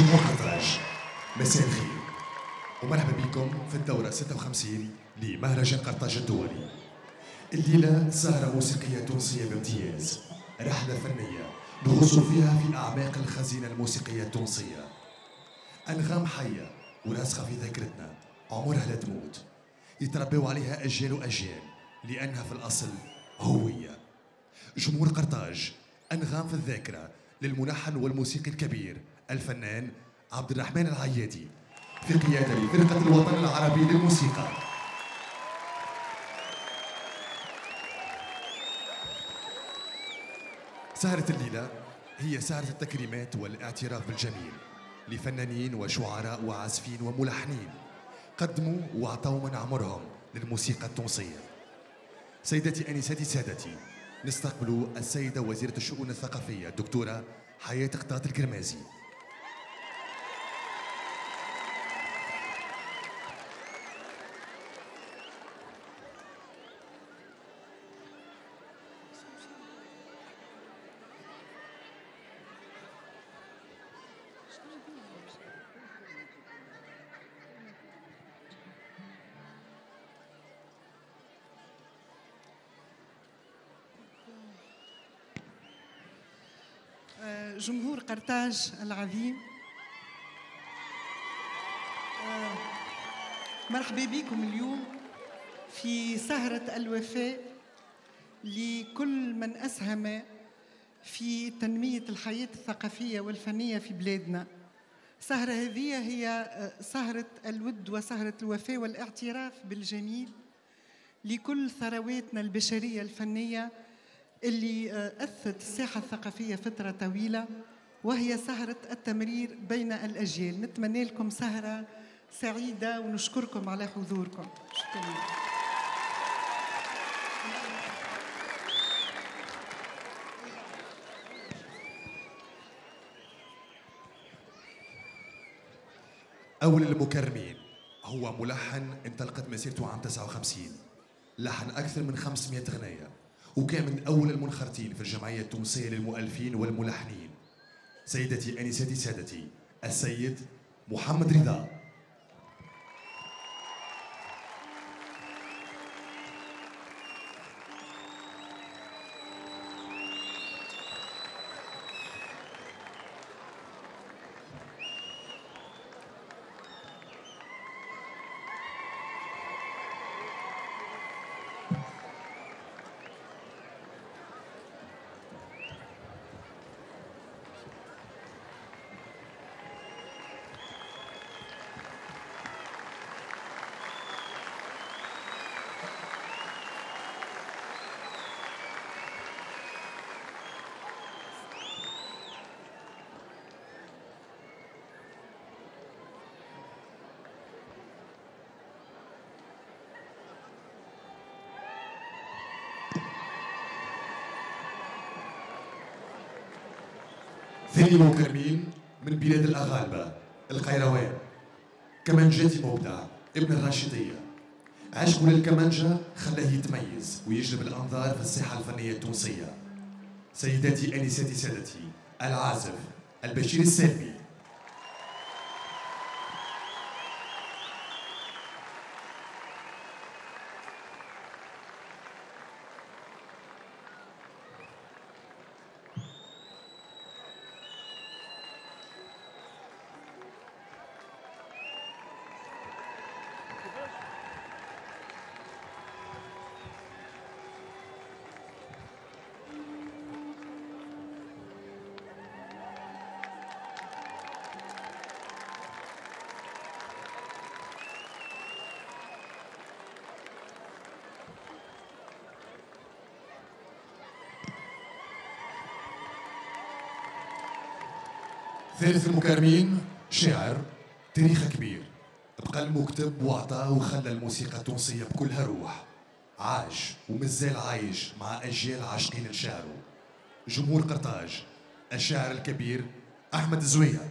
جمهور قرطاج، مساء الخير ومرحبا بكم في الدورة 56 لمهرجان قرطاج الدولي. الليلة سهرة موسيقية تونسية بامتياز، رحلة فنية نغوص فيها في أعماق الخزينة الموسيقية التونسية. أنغام حية وراسخة في ذاكرتنا، عمرها لا تموت، يتربوا عليها أجيال وأجيال لأنها في الأصل هوية. جمهور قرطاج، أنغام في الذاكرة للملحن والموسيقي الكبير الفنان عبد الرحمن العيادي في قيادة فرقة الوطن العربي للموسيقى. سهرة الليلة هي سهرة التكريمات والاعتراف بالجميل لفنانين وشعراء وعازفين وملحنين قدموا وعطوا من عمرهم للموسيقى التونسية. سيدتي أنساتي سادتي، نستقبل السيدة وزيرة الشؤون الثقافية الدكتورة حياة قطاط الكرمازي. جمهور قرطاج العظيم، مرحبا بكم اليوم في سهرة الوفاء لكل من أسهم في تنمية الحياة الثقافية والفنية في بلادنا. سهرة هذه هي سهرة الود وسهرة الوفاء والاعتراف بالجميل لكل ثرواتنا البشرية الفنية اللي أثت الساحة الثقافية فترة طويلة، وهي سهرة التمرير بين الأجيال. نتمنى لكم سهرة سعيدة ونشكركم على حضوركم. شكرا. أول المكرمين هو ملحن انطلقت مسيرته عام 59، لحن أكثر من 500 غناية وكان من أول المنخرطين في الجمعية التونسية للمؤلفين والملحنين. سيدتي أنساتي سادتي، السيد محمد رضا. ثاني مكرمين من بلاد الأغالبة القيروان، كمانجاتي مبدع ابن الراشدية. عشقه للكمانجة خلاه يتميز ويجلب الأنظار في الساحة الفنية التونسية. سيداتي أنساتي سادتي، العازف البشير السالمي. ثالث المكرمين شاعر تاريخ كبير، بقلم وكتب وعطاه وخلى الموسيقى التونسية بكلها روح، عاش ومازال عايش مع أجيال عاشقين لشعره. جمهور قرطاج، الشاعر الكبير أحمد زوية.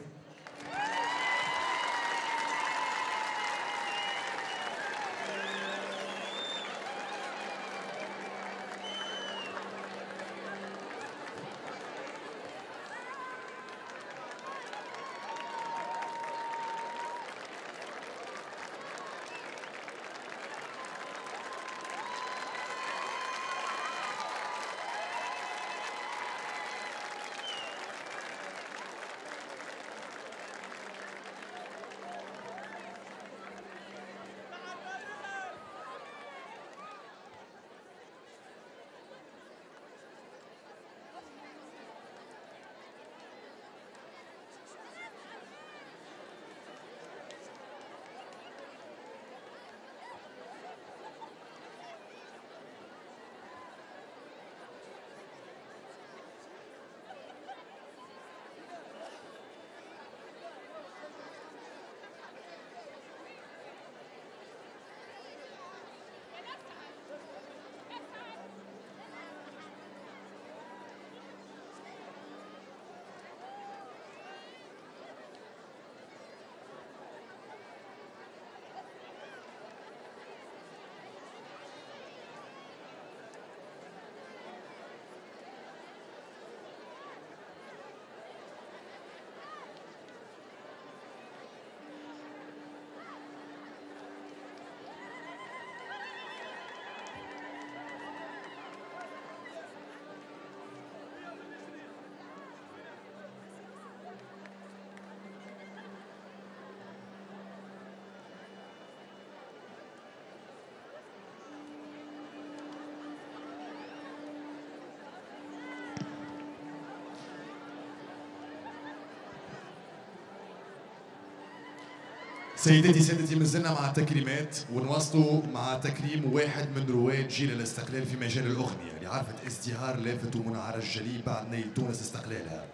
سيداتي سادتي، مازلنا مع التكريمات ونواصلوا مع تكريم واحد من رواد جيل الاستقلال في مجال الاغنيه اللي عرفت ازدهار لافت ومنعرج جليل بعد نيل تونس استقلالها.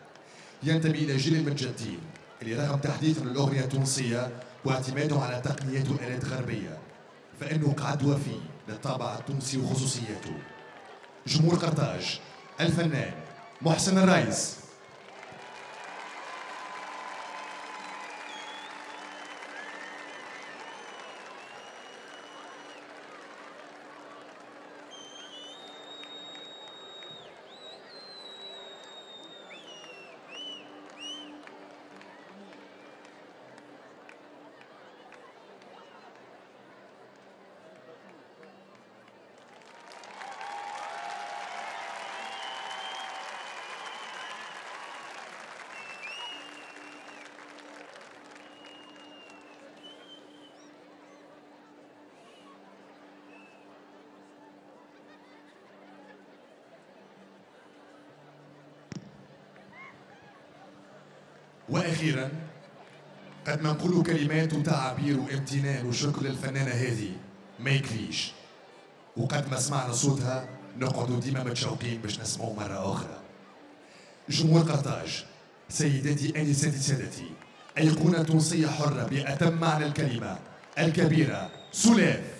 ينتمي الى جيل المتجددين اللي رغم تحديثهم للاغنيه التونسيه واعتماده على تقنيات والات غربيه فانه قعد وفي للطابع التونسي وخصوصياته. جمهور قرطاج، الفنان محسن الرايس. واخيرا قد ننقل كلمات وتعابير وامتنان وشكر للفنانه هذه ما يكفيش، وقد ما سمعنا صوتها نقعدوا ديما متشوقين باش نسمعوا مره اخرى. جمهور قرطاج، سيداتي انساتي سادتي، ايقونه تونسيه حره باتم معنى الكلمه الكبيره، سلاف.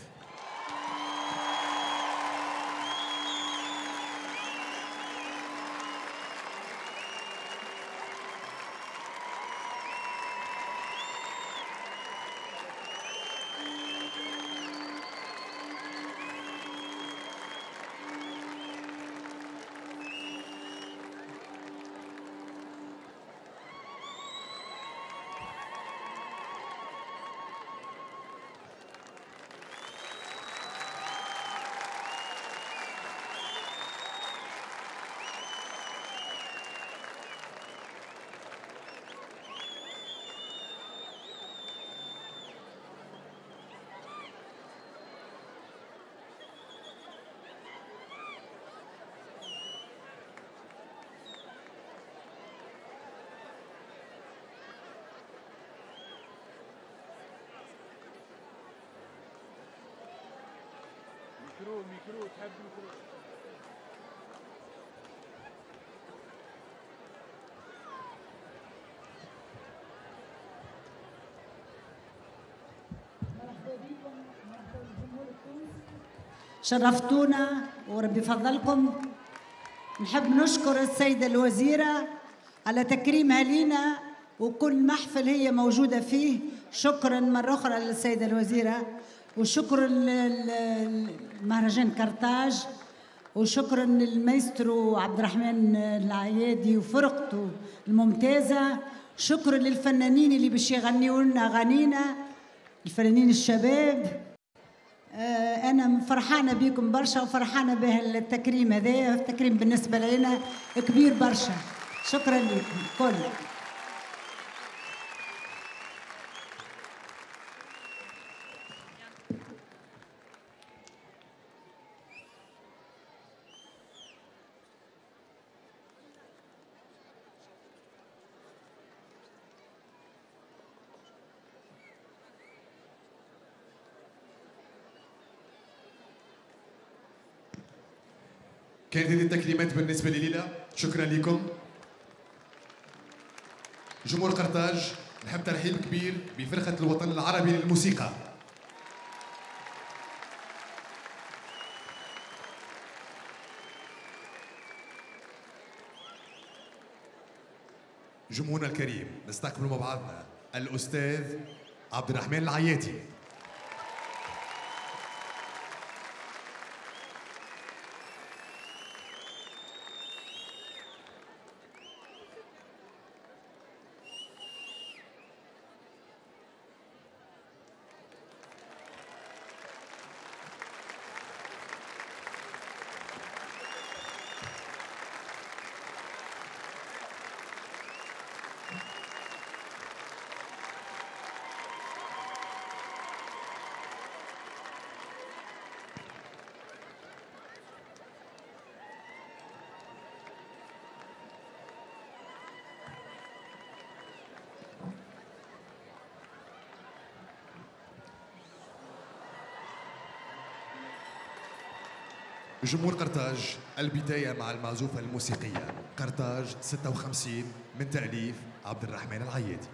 شرفتونا وربي يفضلكم. نحب نشكر السيدة الوزيرة على تكريمها لينا وكل محفل هي موجودة فيه. شكرا مرة أخرى للسيدة الوزيرة، وشكرا لمهرجان قرطاج، وشكرا للمايسترو عبد الرحمن العيادي وفرقته الممتازة. شكرا للفنانين اللي باش يغنيوا لنا أغانينا، الفنانين الشباب. أنا فرحانة بيكم برشا وفرحانة بهالتكريم هذايا، تكريم بالنسبة لنا كبير برشا. شكرا لكم كل. كانت هذه التكريمات بالنسبة لليلة، شكرا لكم. جمهور قرطاج، نحب ترحيب كبير بفرقة الوطن العربي للموسيقى. جمهورنا الكريم، نستقبل مع بعضنا الأستاذ عبد الرحمن العيادي. جمهور قرطاج، البداية مع المعزوفة الموسيقية قرطاج 56 من تأليف عبد الرحمن العيادي.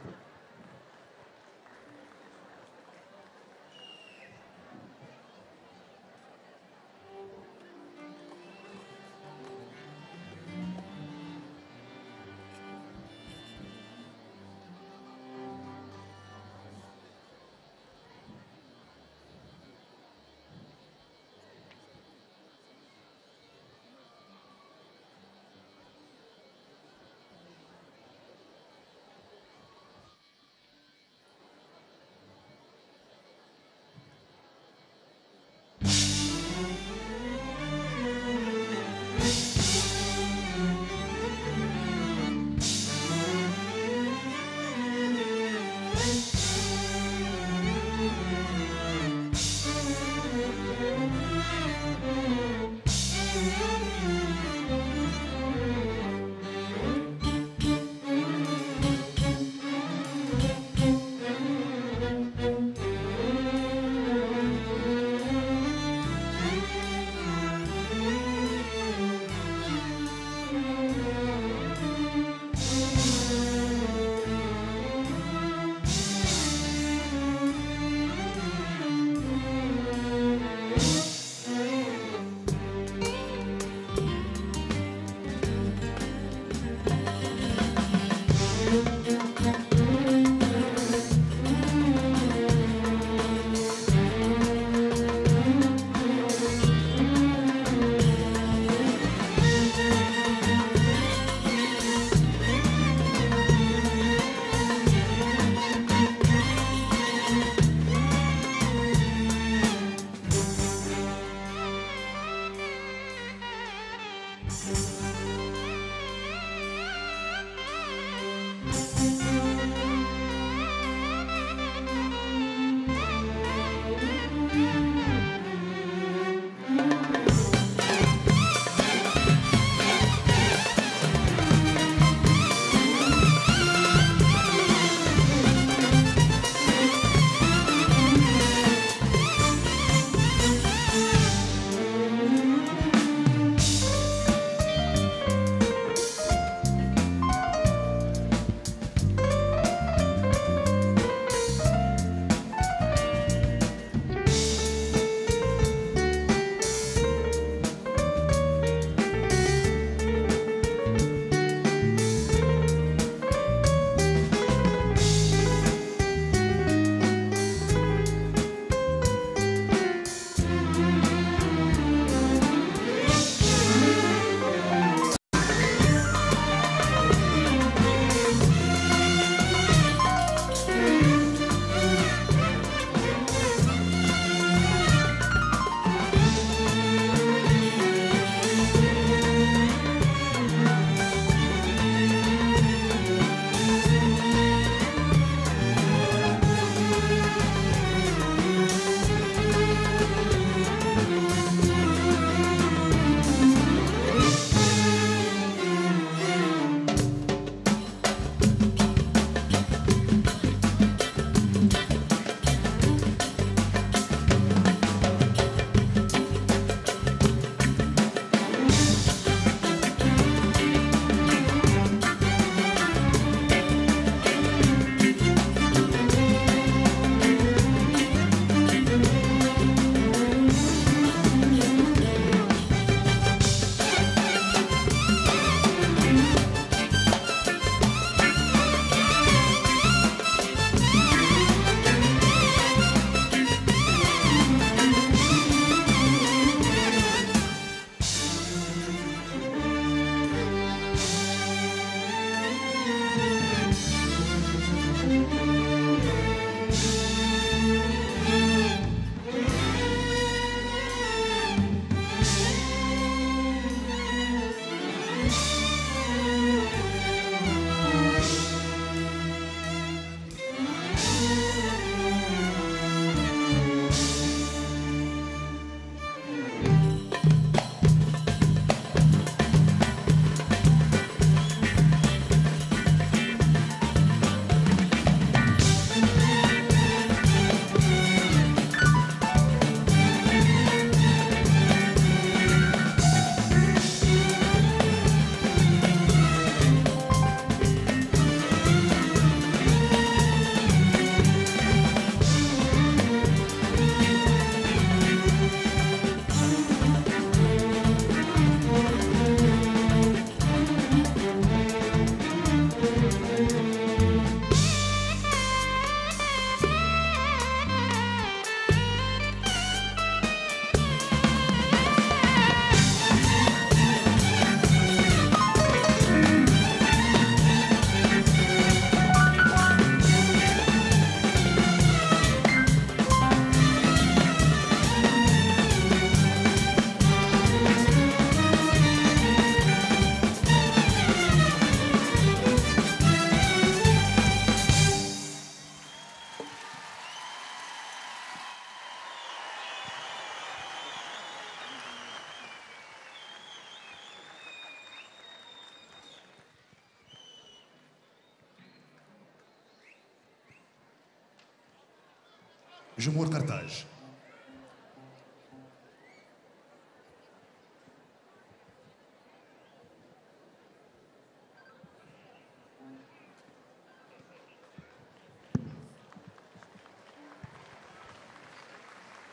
جمهور قرطاج.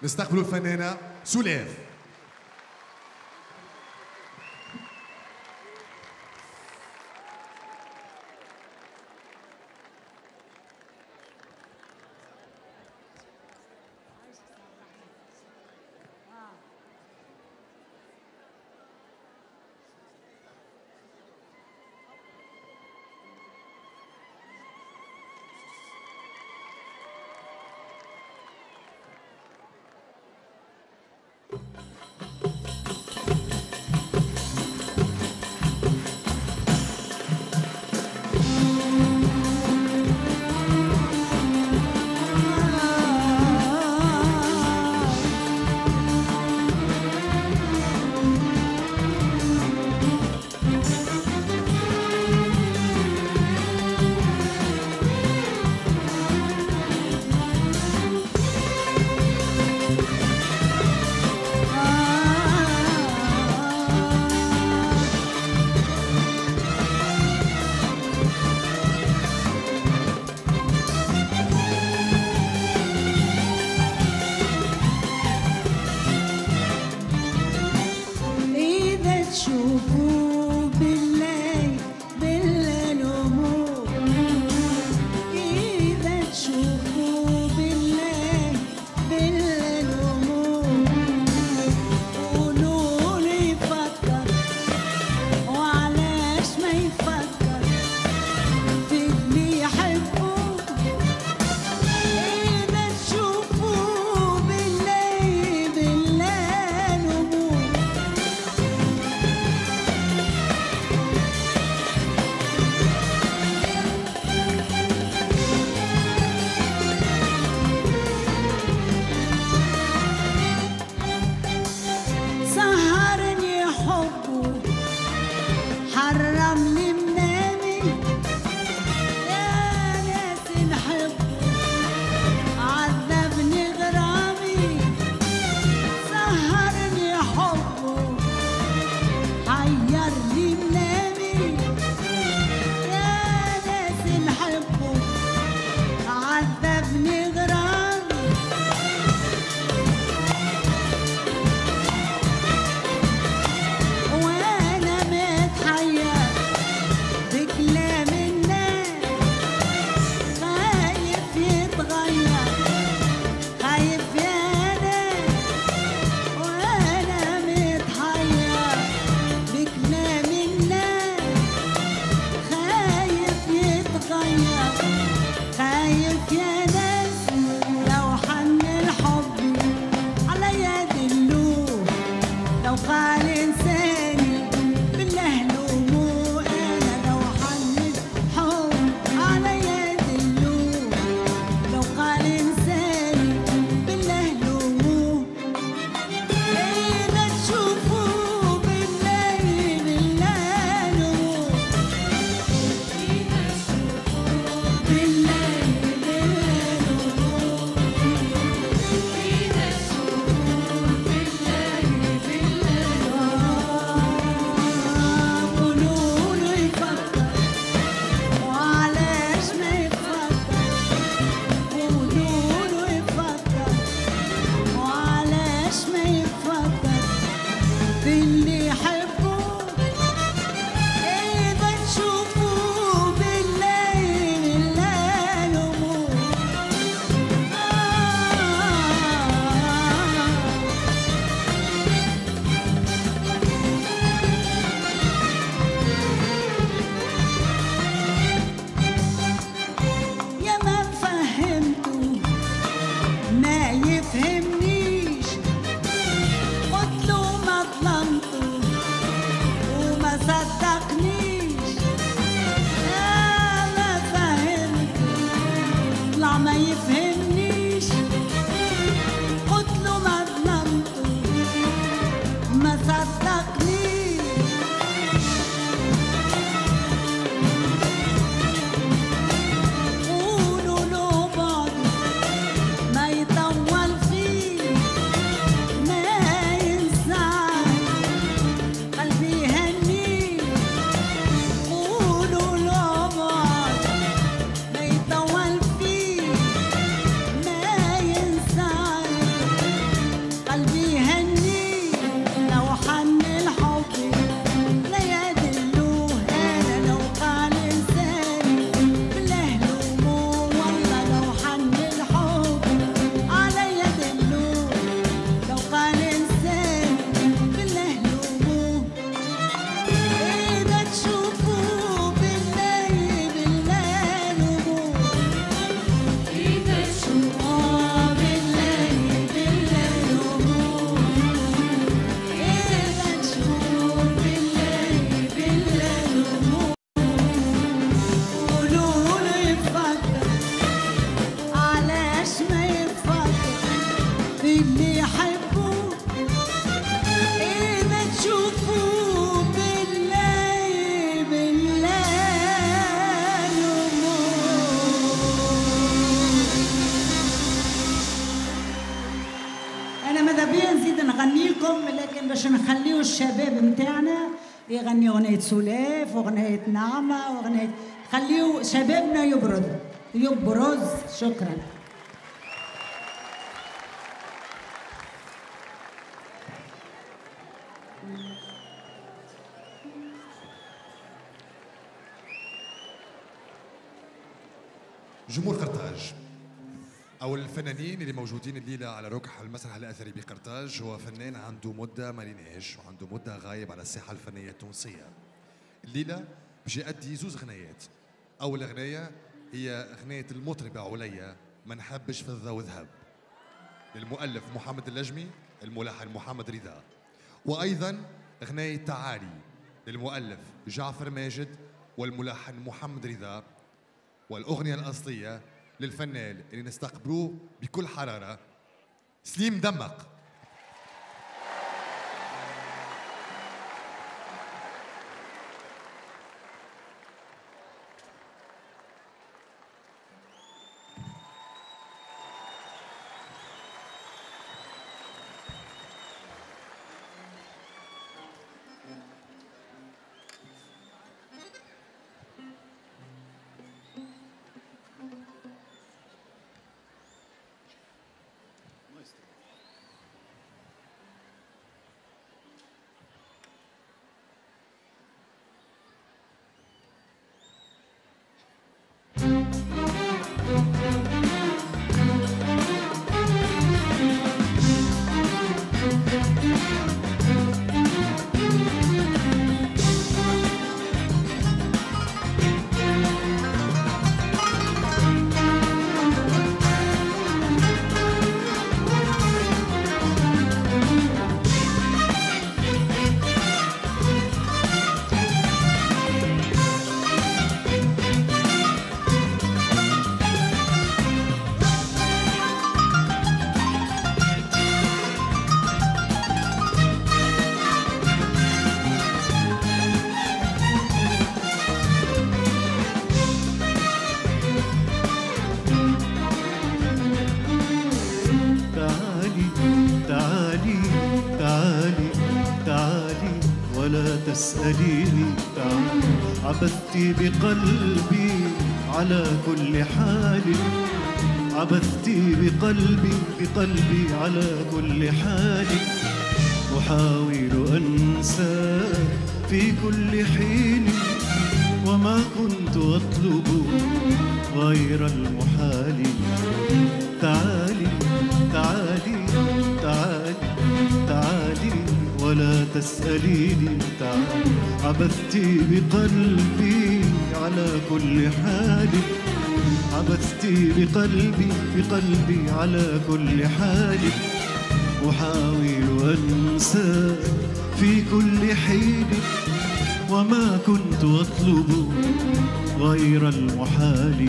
نستقبلوا الفنانة سلاف. بيه نزيد نغني لكم، لكن باش نخليو الشباب نتاعنا يغني اغنيه سلاف واغنيه نعمه واغنيه، خليو شبابنا يبرز. شكرا. جمهور قرطاج أو الفنانين اللي موجودين الليلة على ركح المسرح الأثري بقرطاج، هو فنان عنده مدة ما ليناش وعنده مدة غايب على الساحة الفنية التونسية. الليلة باش يأدي زوز غنايات. أول غناية هي غناية المطربة عليا ما نحبش فضة وذهب، للمؤلف محمد اللجمي، الملحن محمد رضا. وأيضا غناية تعالي للمؤلف جعفر ماجد والملحن محمد رضا، والأغنية الأصلية للفنان اللي نستقبلوه بكل حرارة، سليم دمق. بقلبي على كل حال، عبثت بقلبي على كل حال، أحاول أنسى في كل حين، وما كنت أطلب غير المحال. تعالي تعالي تعالي تعالي ولا تسأليني، تعالي عبثت بقلبي على كل حال، عبثت بقلبي على كل حال، أحاول أنسى في كل حين، وما كنت أطلب غير المحال.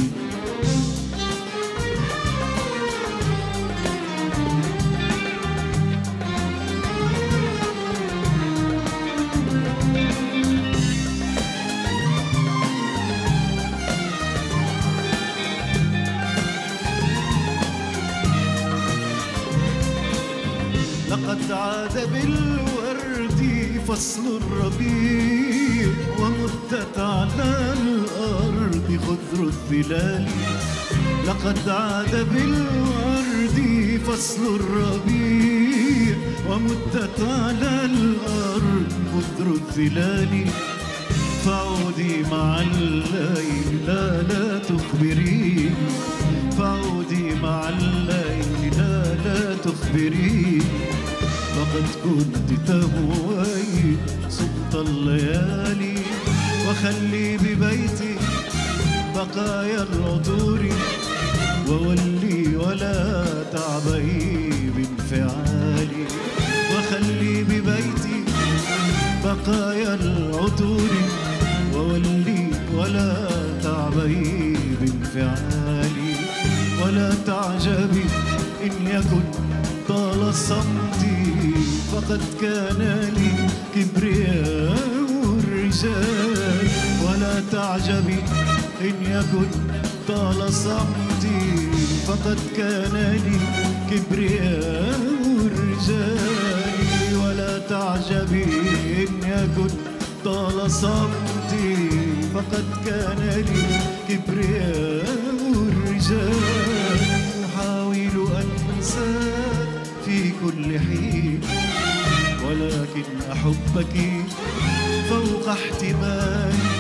فصل الربيع ومدت على الأرض خضر الظلال، لقد عاد بالورد فصل الربيع ومدت على الأرض خضر الظلال، فعودي مع الليل لا تخبري، فعودي مع الليل لا تخبري، لقد كنت تهوي سبط الليالي، وخلي ببيتي بقايا العطور، وولي ولا تعبي بانفعالي، وخلي ببيتي بقايا العطور، وولي ولا تعبي بانفعالي، ولا تعجبي إن يكن طال صمتي، فقد كان لي كبرياء الرجال، ولا تعجبي إن يكن طال صمتي، فقد كان لي كبرياء الرجال. جاي ولا تعجبي إن يكن طال صمتي فقد كان لي كبرياء الرجال أحاول أنساك في كل حين ولكن أحبك فوق احتمالي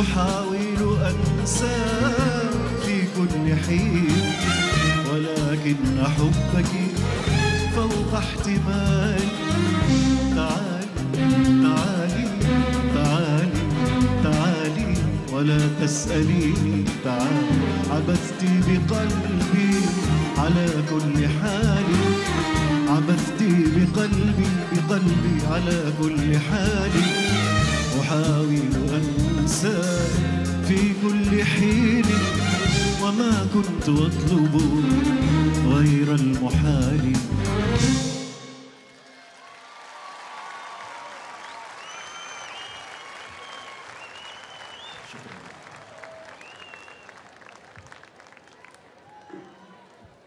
أحاول أنساك في كل حين ولكن أحبك فوق احتمالي تعالي تعالي تعالي تعالي ولا تسأليني تعالي عبثت بقلبي على كل حال عبثت بقلبي بقلبي على كل حال أحاول أنساك في كل حين وما كنت أطلب غير المحال.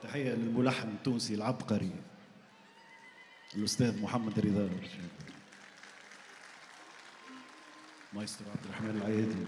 تحية للملحن التونسي العبقري الأستاذ محمد رضا مايسترو عبد الرحمن العيادي.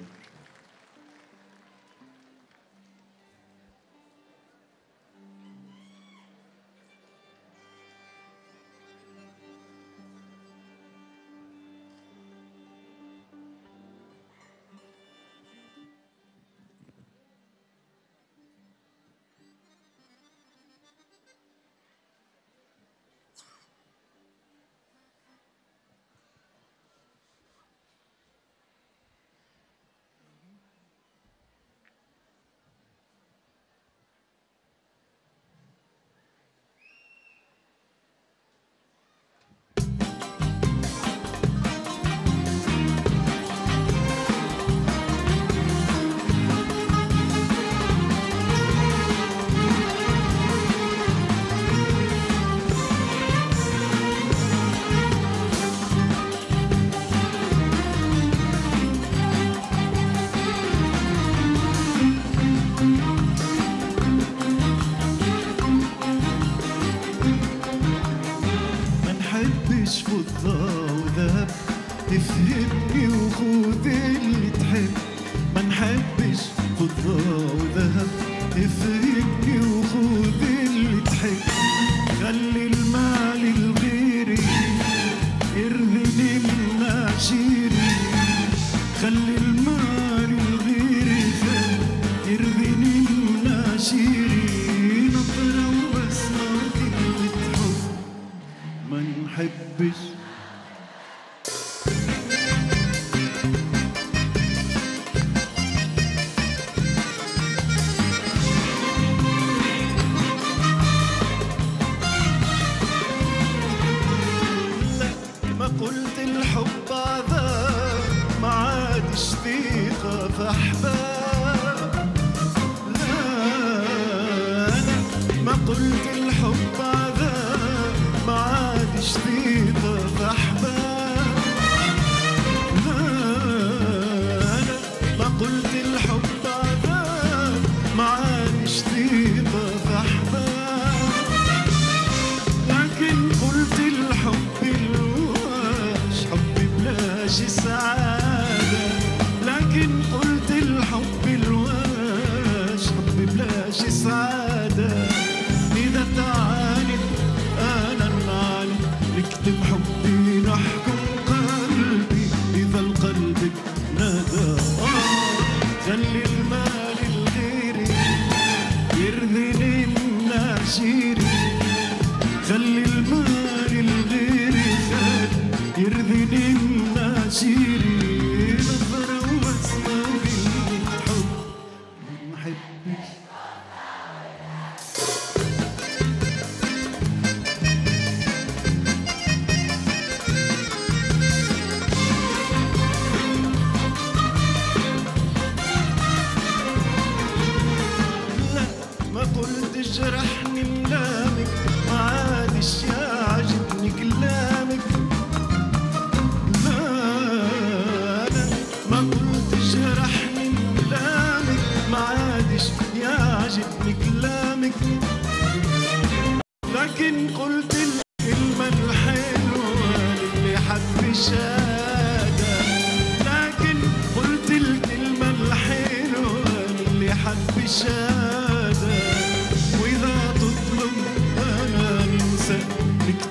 لكن قلت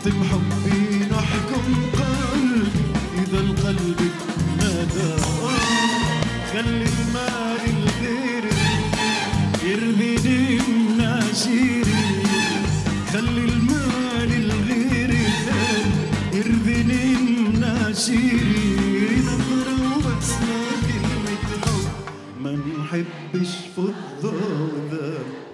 نختم حبي نحكم قلبي إذا القلب ما دار خلي الماء الغير يرذيني مناشيري خلي الماء الغير يرذيني مناشيري نظرة وبسمة كلمة حب ما نحبش في الضوء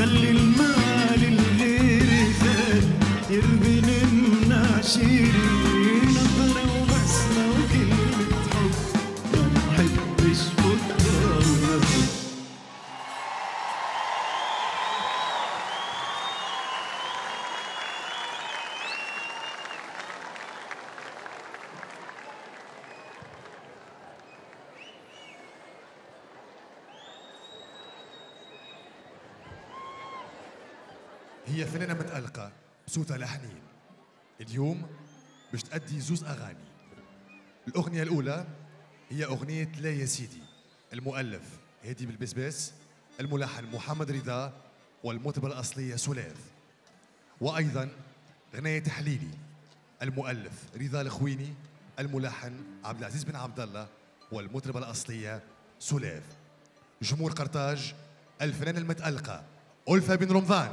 خلي المال الغير خير يربني مناشيري نظرة وبسمة وكلمة حب ما نحبش فضلنا. هي فنانة متألقة بصوتها لحنين. اليوم باش تأدي زوز أغاني. الأغنية الأولى هي أغنية لا يا سيدي، المؤلف هادي بن البسباس، الملحن محمد رضا، والمطربة الأصلية سلاف. وأيضا غناية تحليلي، المؤلف رضا الخويني، الملحن عبد العزيز بن عبد الله، والمطربة الأصلية سلاف. جمهور قرطاج، الفنانة المتألقة ألفا بن رمضان.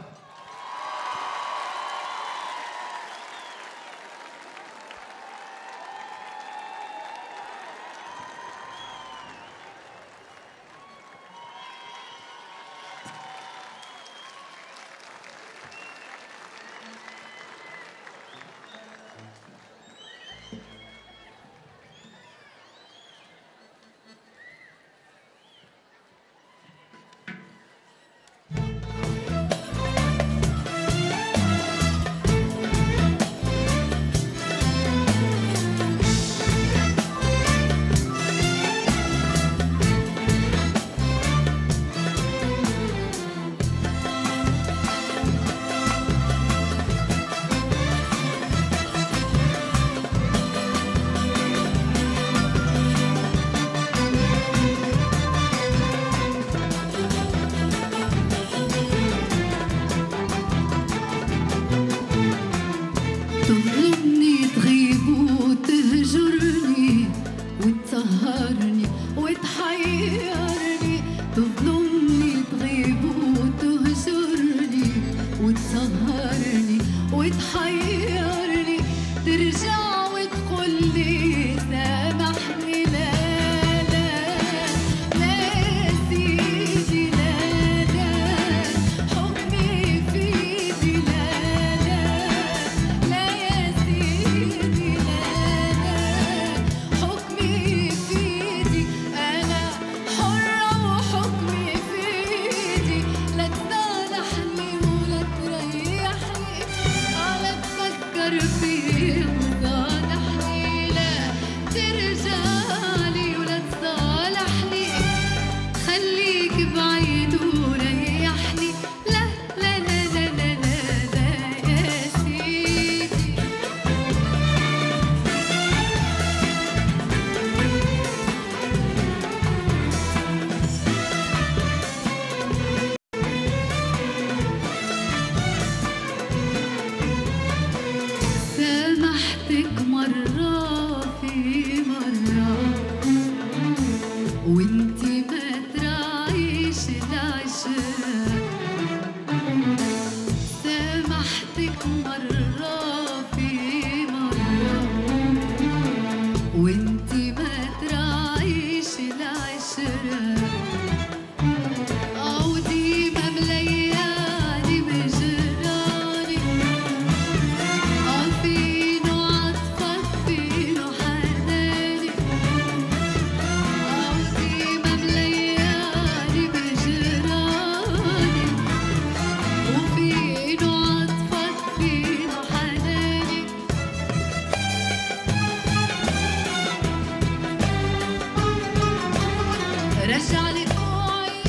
رجع لي دموعي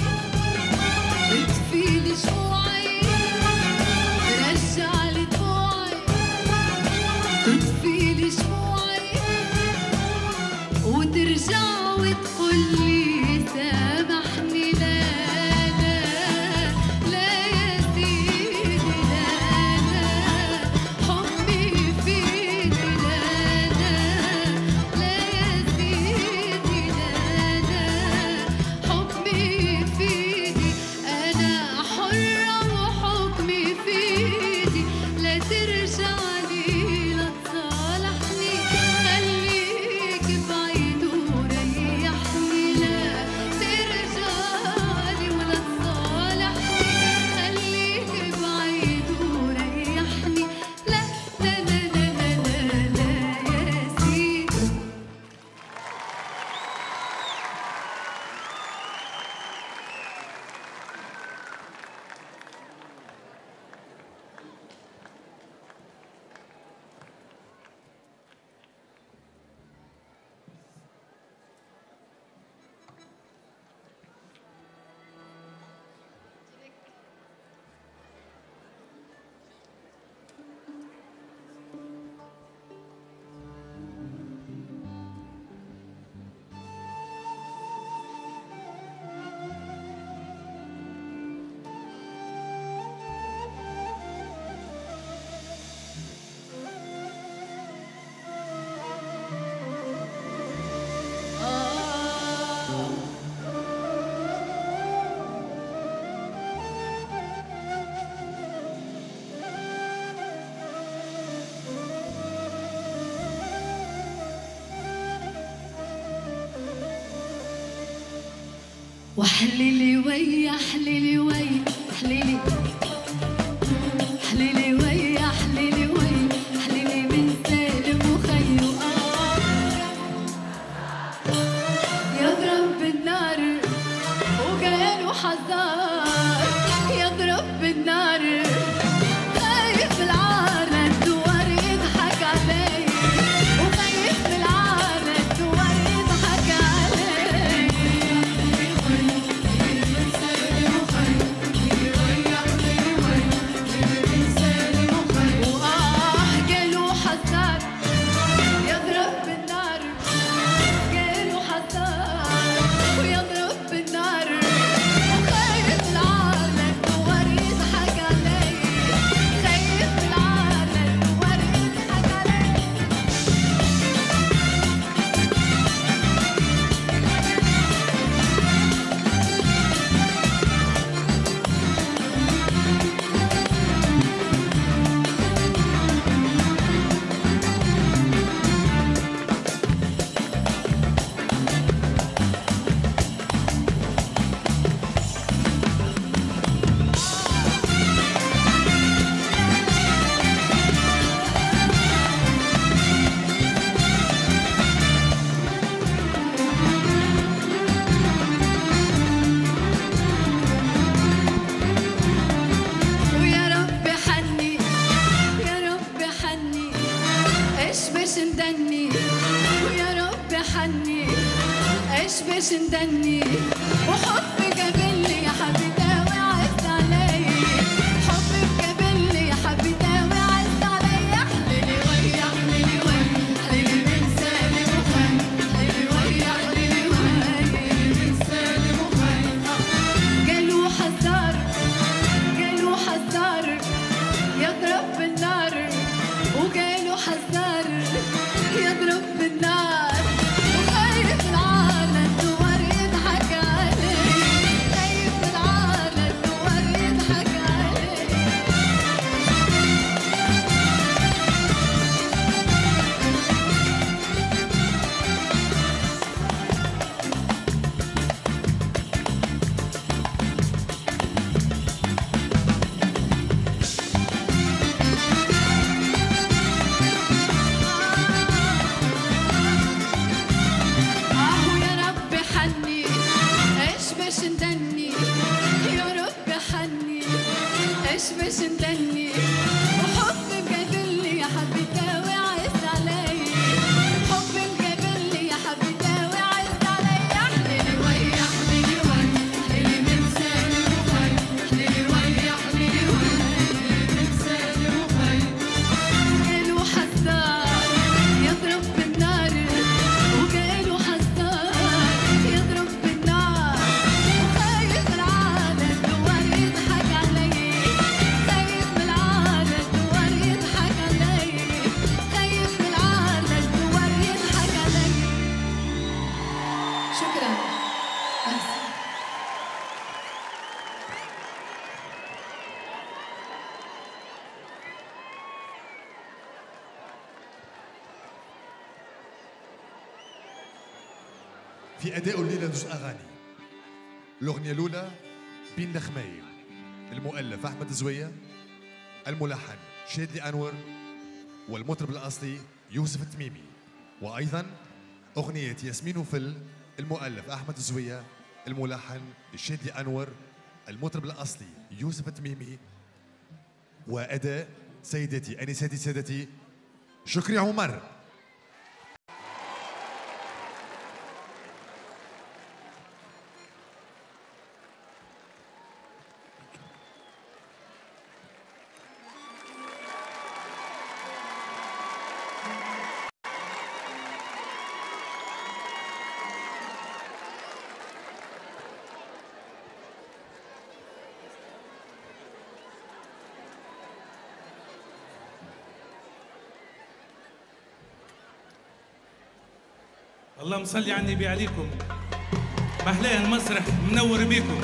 وحللي ويا حللي ويا حللي حللي ويا حللي ويا حللي من سالم وخيو يضرب بالنار وجاله حذار يضرب بالنار أداء الليلة زوج أغاني. الأغنية الأولى بين الخمايل، المؤلف أحمد زوية، الملحن شادلي أنور، والمطرب الأصلي يوسف تميمي. وأيضا أغنية ياسمين وفل، المؤلف أحمد زوية، الملحن شادلي أنور، المطرب الأصلي يوسف تميمي، وأداء سيدتي أنساتي سادتي شكري عمر. اللهم صل على النبي عليكم. محلاه المسرح منور بيكم.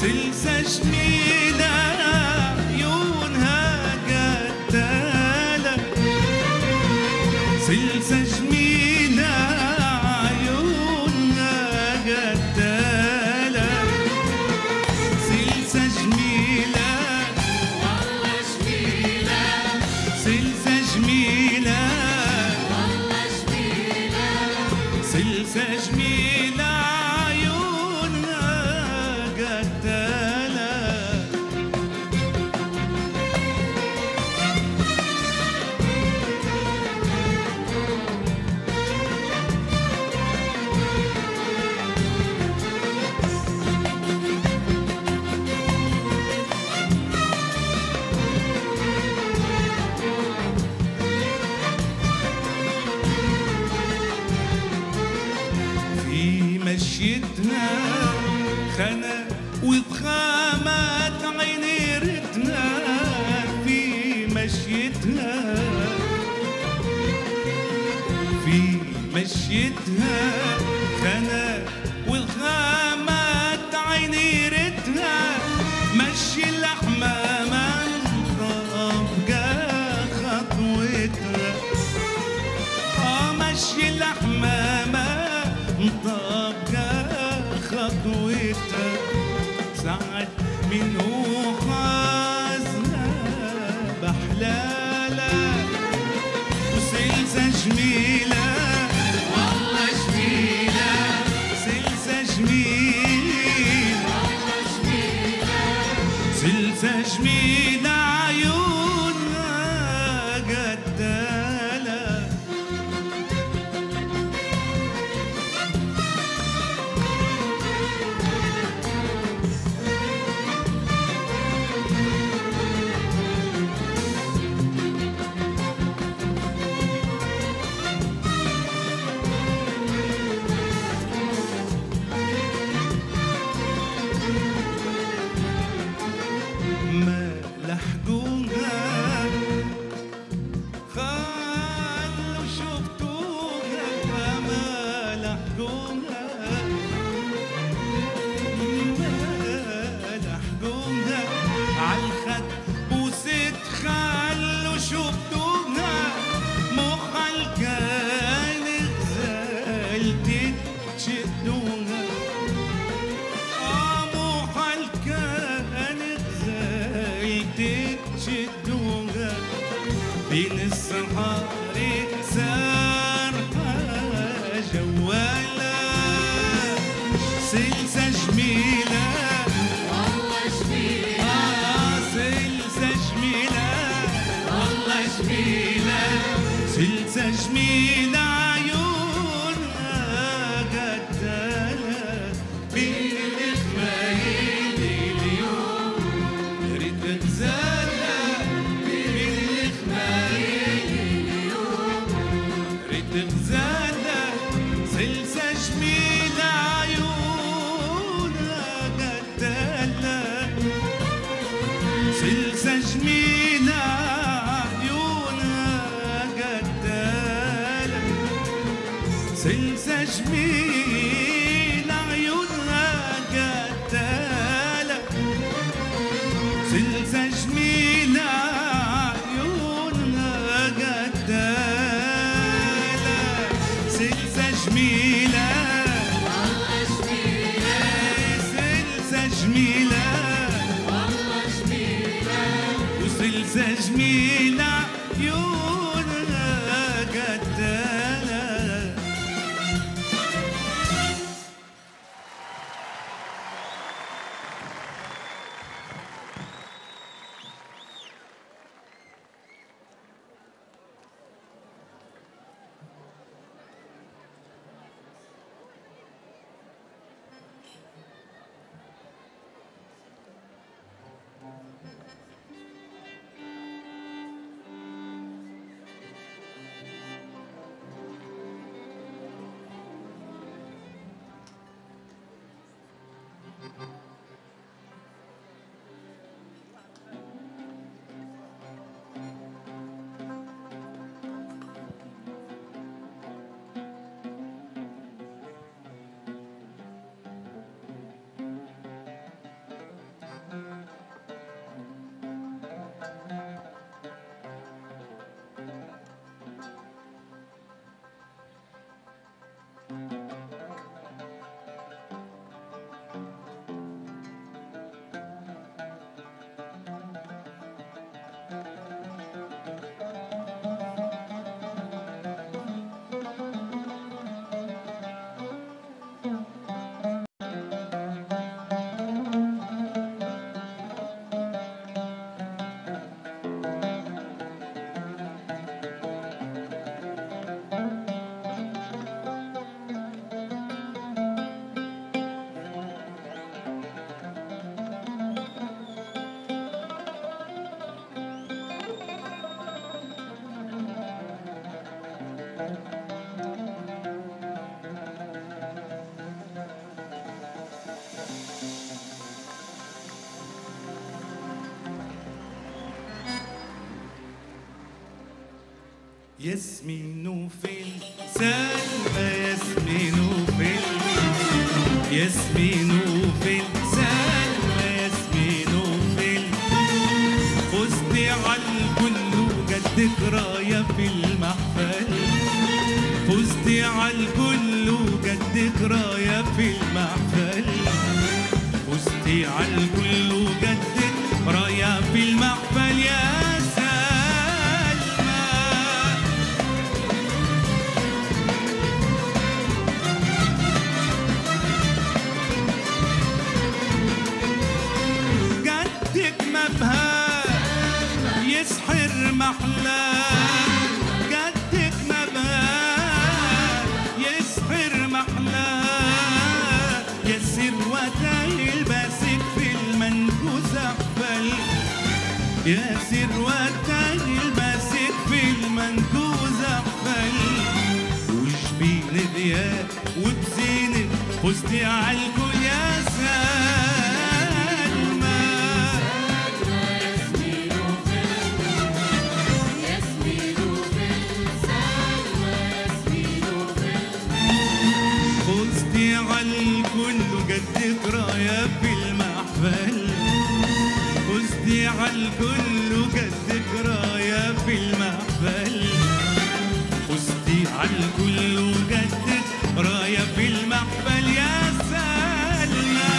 سلسة جميلة عيونها قتالة، سلسة جميلة عيونها قتالة، سلسة جميلة والله جميلة، سلسة جميلة والله جميلة، سلسة جميلة وضخامات عيني ردنا في مشيتها، في مشيتها خنا وضخامات عيني ردنا، مشي الحمامة رابقة خطوتها، مشي الحمامة رابقة خطوتها، سعد من وحزنها بحلالة، وسلسة جميلة والله جميلة، سلسة جميلة والله جميلة، سلسة جميلة عيونها قتالة. يسمن في السلمى يسمن في يسمن في السلمى يسمن في خذ على الكل جد ذكرايا في المحفل خذ على الكل جد ذكرايا في المحفل خذ على الكل جد ذكرايا في المحفل يا يسحر محلى جدك مبهى يسحر محلى يسر وتلبسك في المنكوس أقبل يسر وتلبسك في المنكوس أقبل وشبين ضياء وبزينك فزتي عالكل يا سلام ذكرايا في المحفل خذني على الكل جد ذكرايا في المحفل خذني على الكل جد ذكرايا في المحفل يا سلمى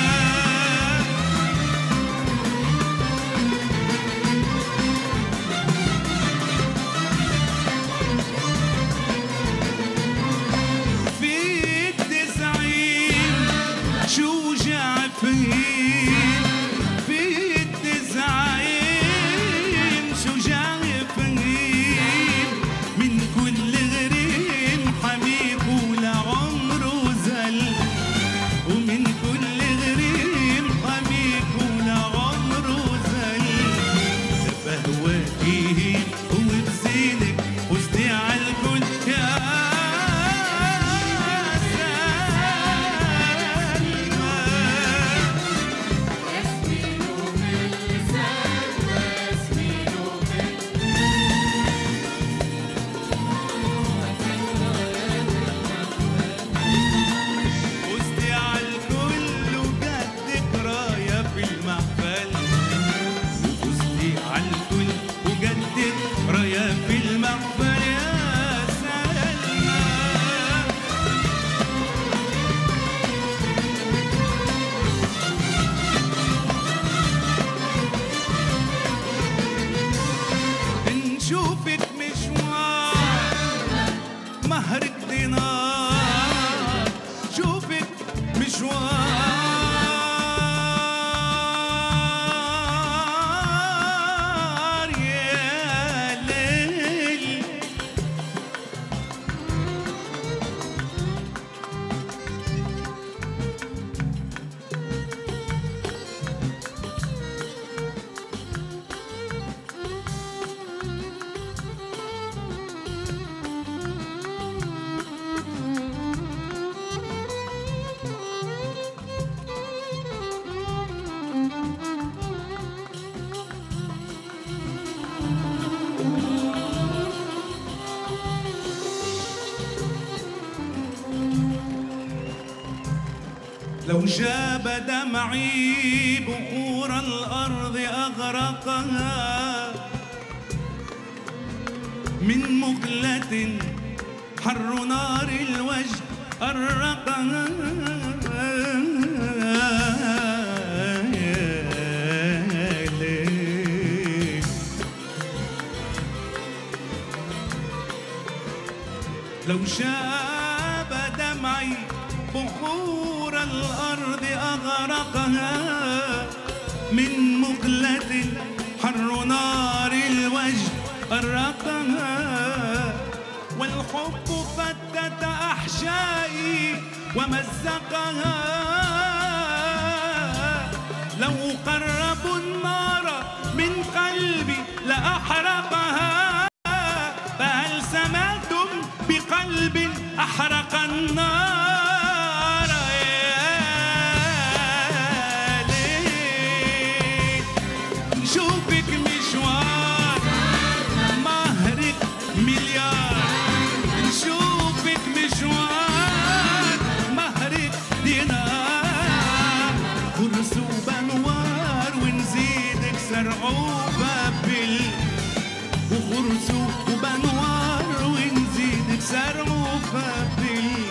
في التسعين شجاع فهيم من كل غريم حبيب ولا عمره زل ومن كل غريم حبيب ولا عمره زل فهواكي وبزينك وزني على الكل يا لو جاب دمعي بحور الأرض أغرقها من مقلة حر نار الوجد أرقها يا ليل لو جاب دمعي بحور الأرض أغرقها من مقلة حر نار الوجد أرقها والحب فتت أحشائي ومزقها لو قربوا النار من قلبي لأحرقها فهل سمعتم بقلب أحرق النار شوفك مشوار مهرك مليار ونزوق وبنوار ونزيد بسرم وفبلي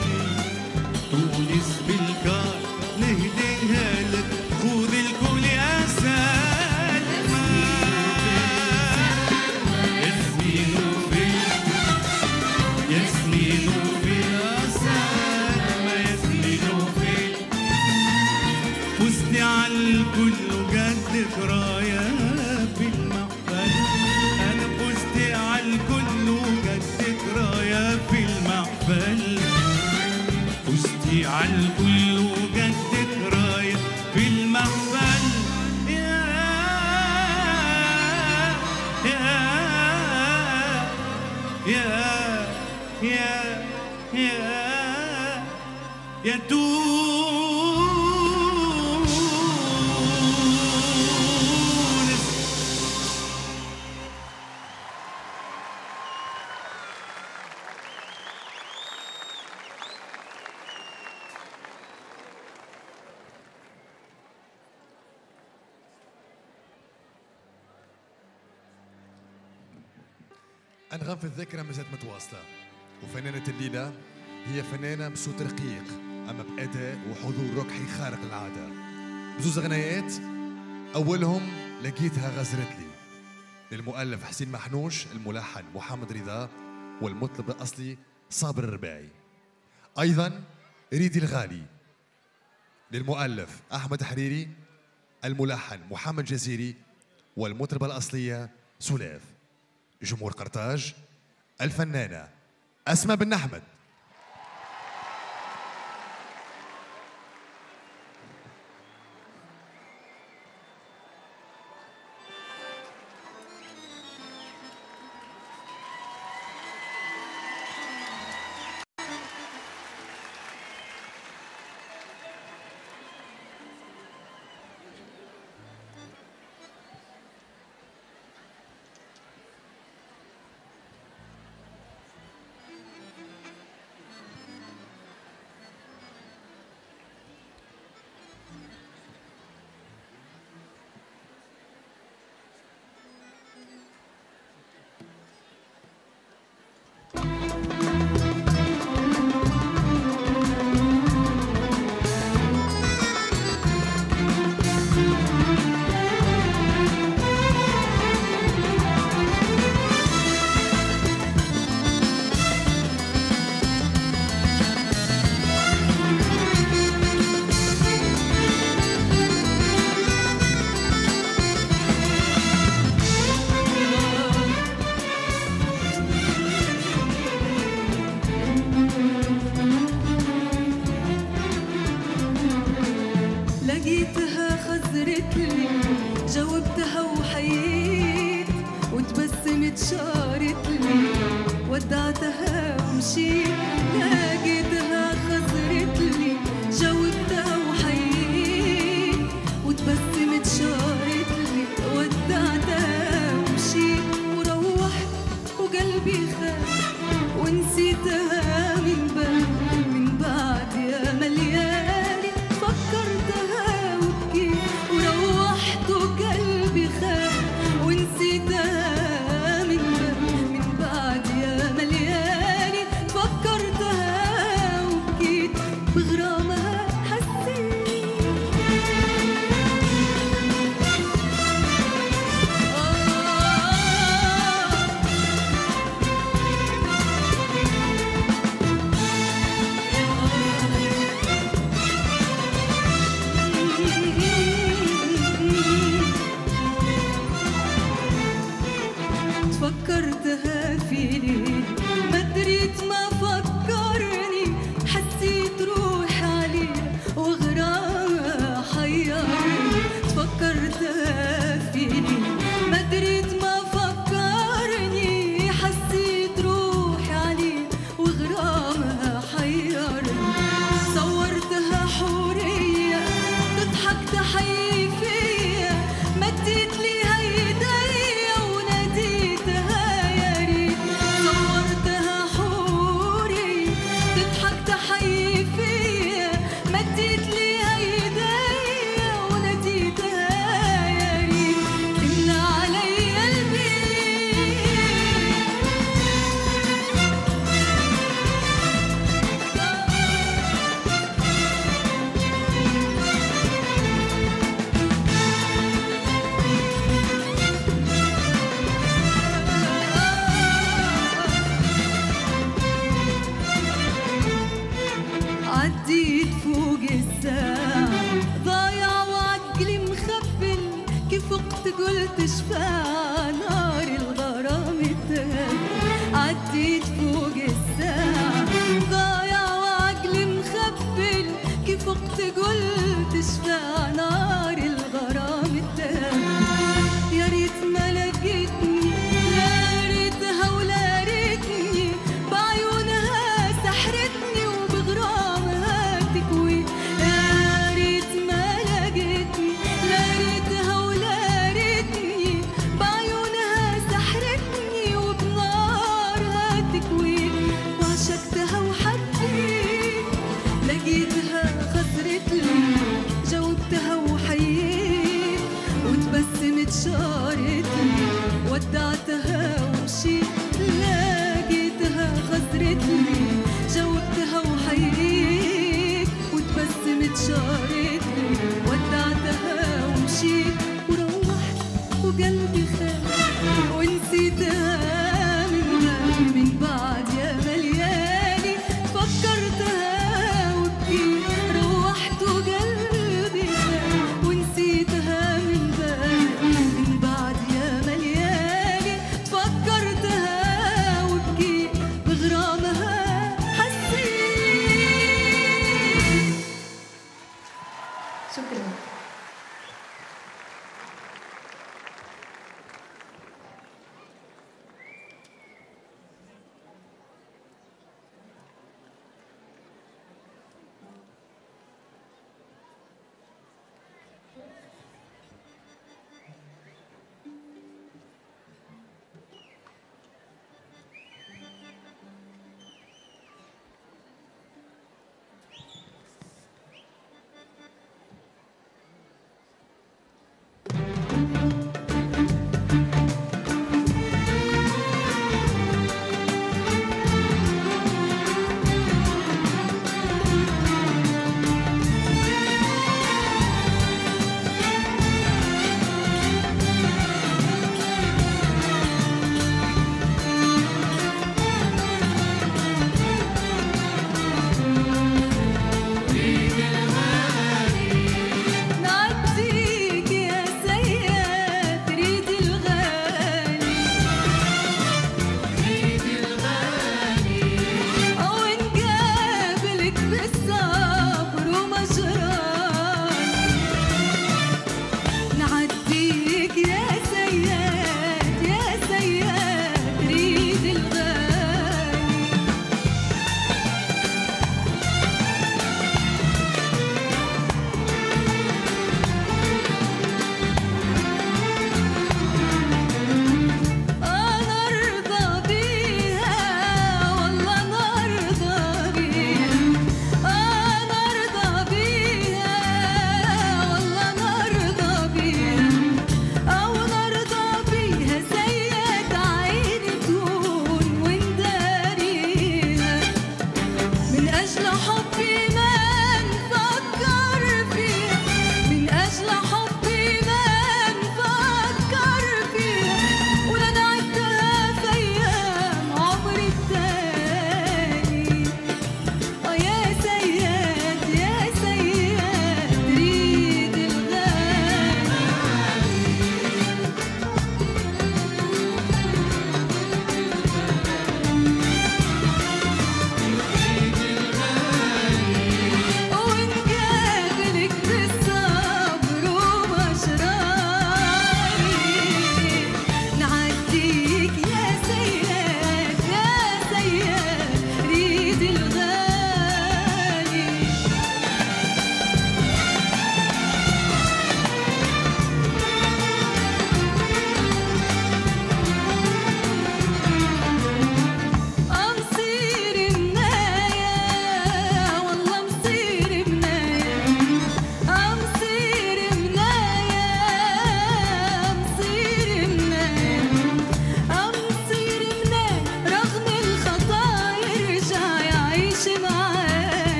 تونس بالكار نهديها لك خذ الكل يا سلمى ياسمين وفيل ياسمين وفيل يا سلمى ياسمين وفيل وسني على الكل وجد فرايا عالكل وجد ذكرايا في المحفل يا تونس. أنغام في الذاكرة مازالت متواصلة، وفنانة الليلة هي فنانة بصوت رقيق أما بأداء وحضور ركحي خارق العادة. بزوز أغنيات أولهم لقيتها غزرتلي للمؤلف حسين محنوش، الملحن محمد رضا، والمطلب الأصلي صابر الرباعي. أيضا ريدي الغالي للمؤلف أحمد حريري، الملحن محمد جزيري، والمطربة الأصلية سلاف. جمهور قرطاج الفنانة أسماء بن أحمد.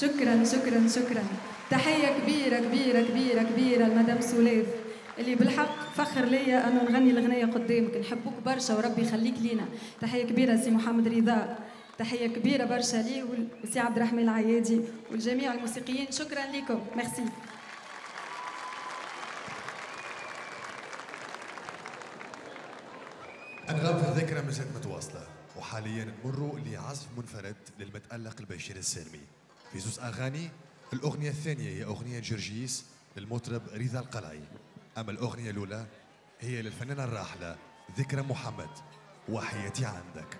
شكرا شكرا شكرا. تحية كبيرة كبيرة كبيرة كبيرة لمدام سلاف اللي بالحق فخر ليا انه نغني الغنية قدامك، نحبوك برشا وربي يخليك لينا. تحية كبيرة لسي محمد رضا، تحية كبيرة برشا ليه والسي عبد الرحمن العيادي والجميع الموسيقيين، شكرا لكم، ميرسي. أنغام في الذاكرة مازالت متواصلة، وحاليا نمروا لعزف منفرد للمتألق البشير السالمي في زوز أغاني. الأغنية الثانية هي أغنية جرجيس للمطرب رضا القلعي، أما الأغنية الأولى هي للفنانة الراحلة ذكرى محمد وحياتي عندك.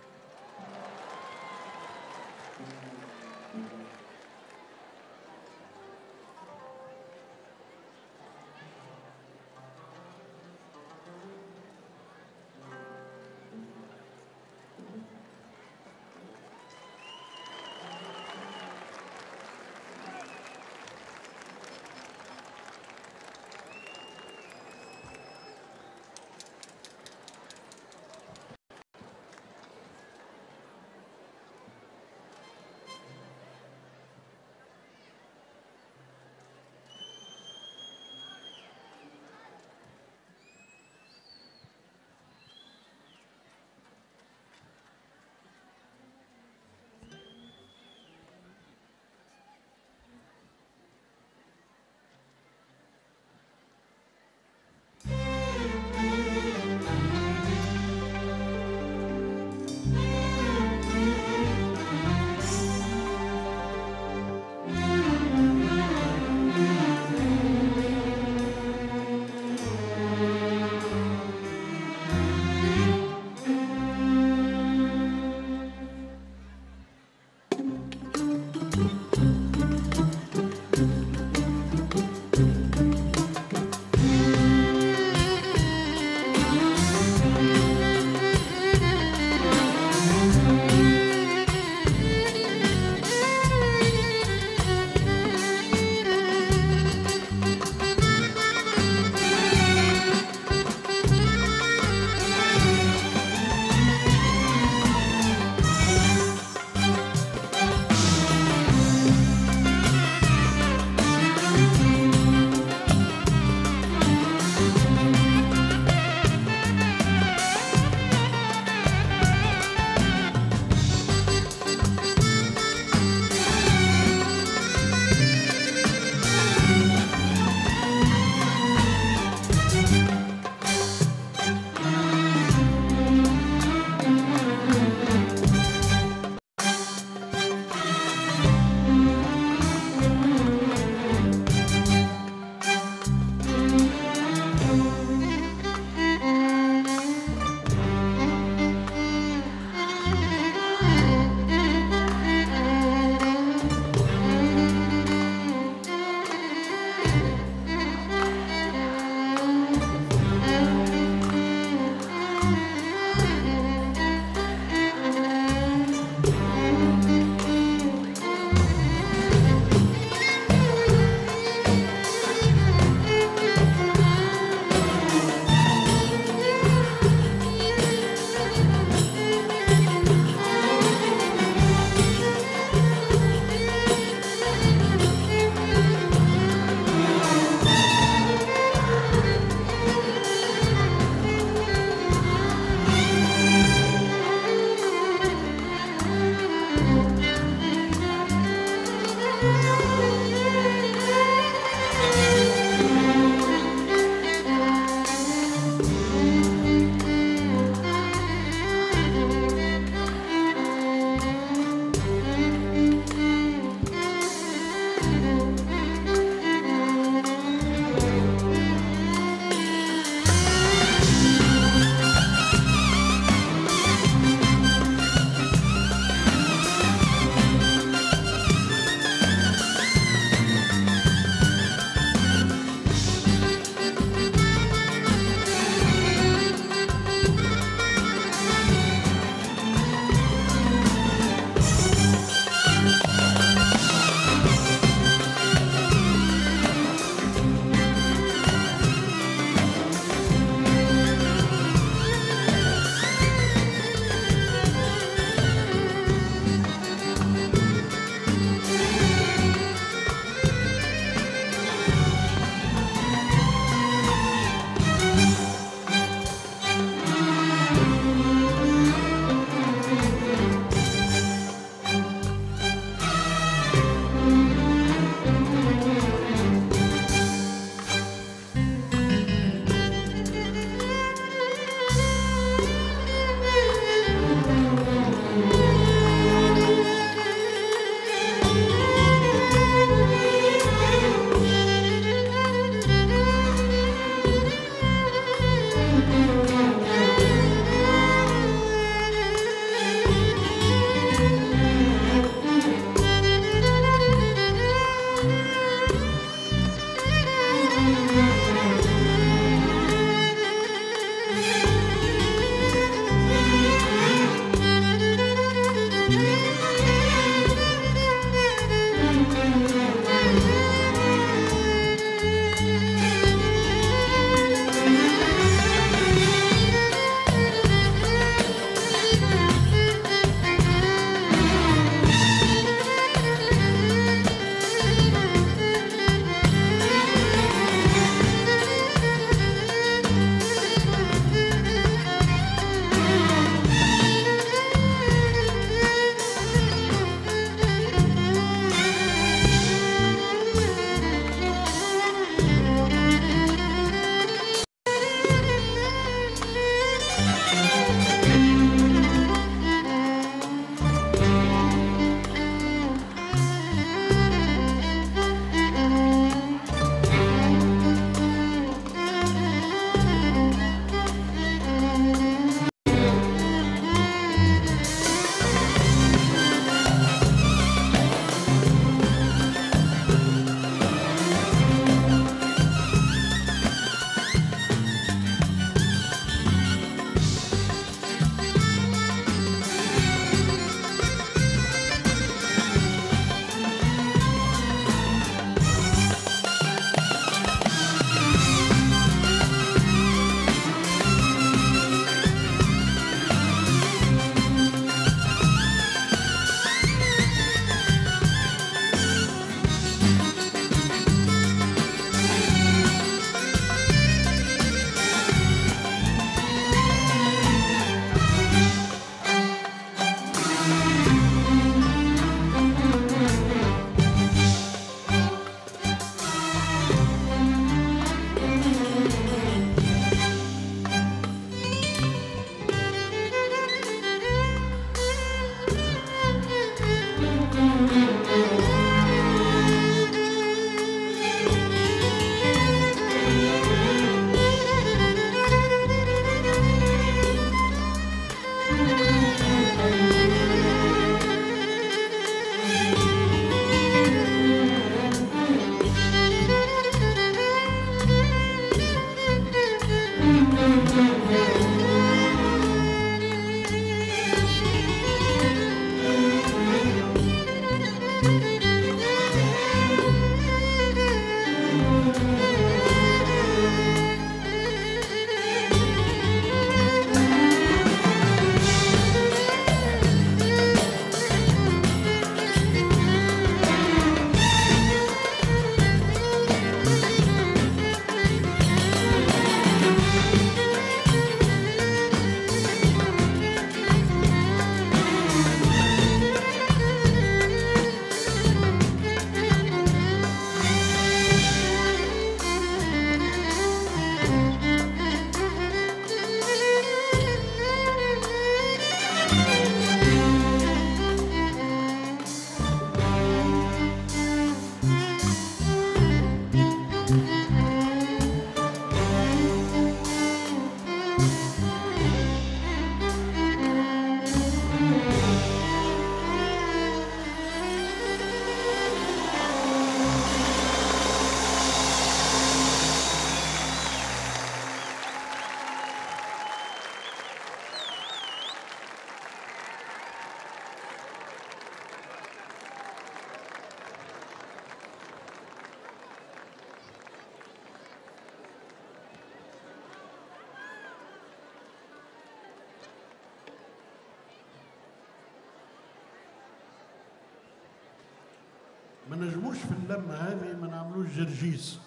ما نجموش في اللمة هذه ما نعملوش جرجيس.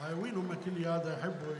هاي وين هما كل هذا يحبوا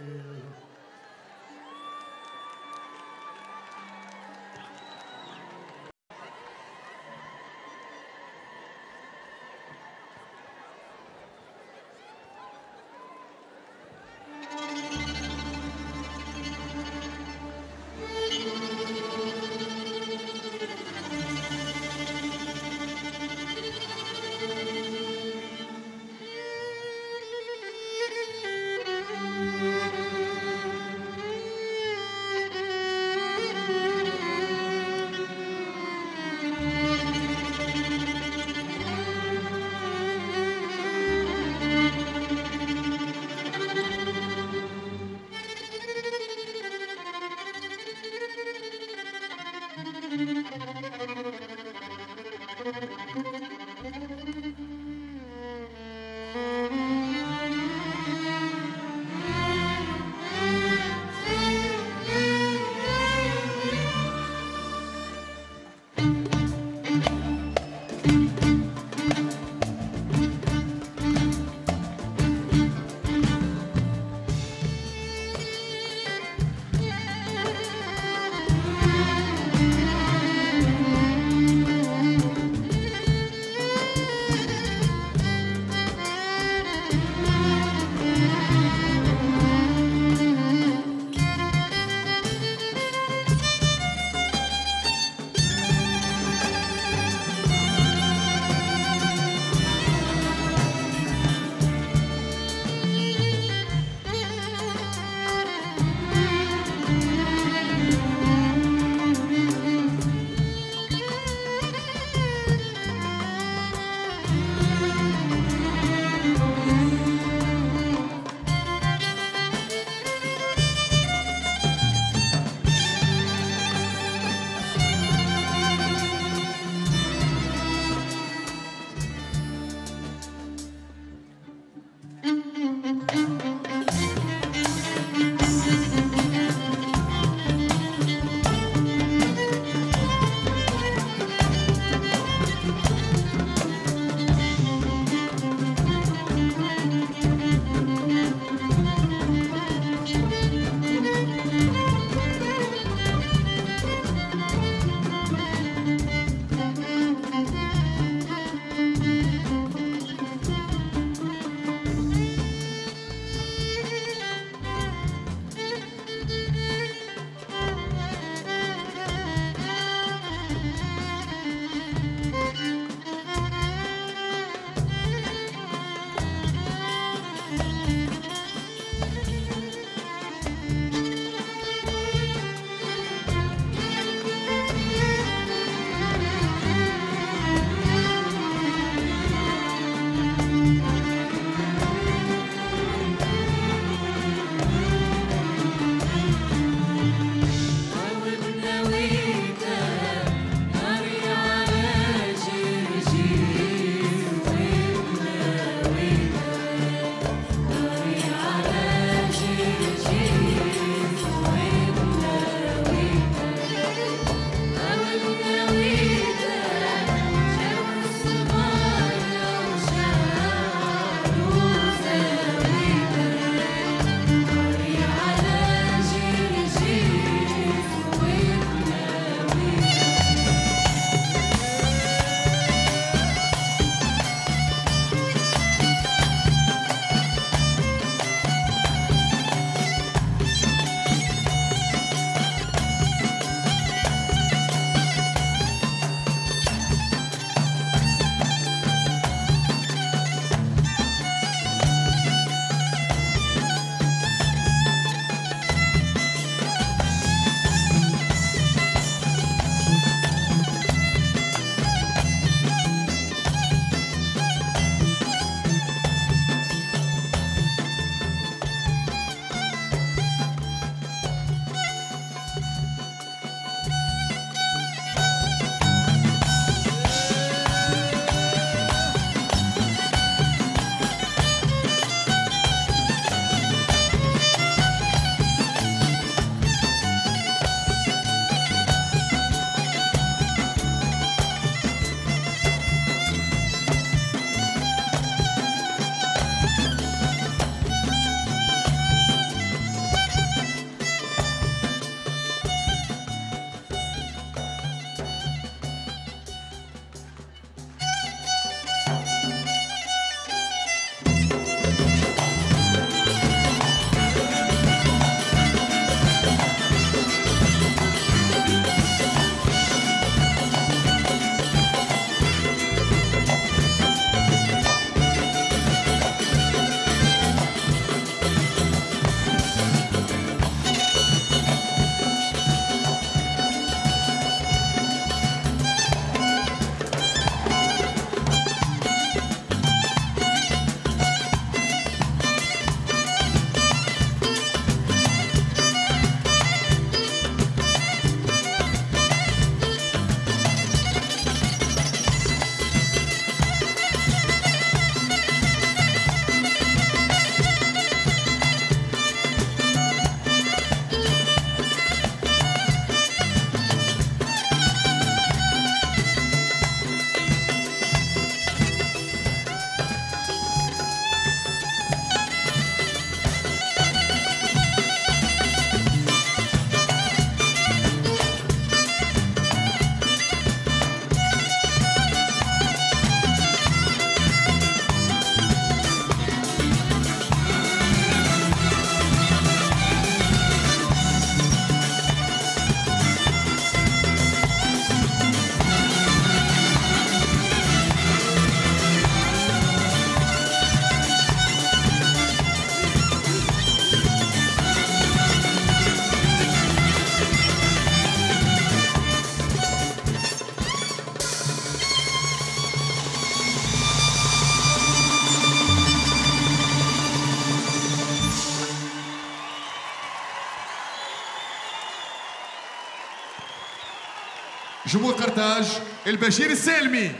جمهور قرطاج البشير السالمي.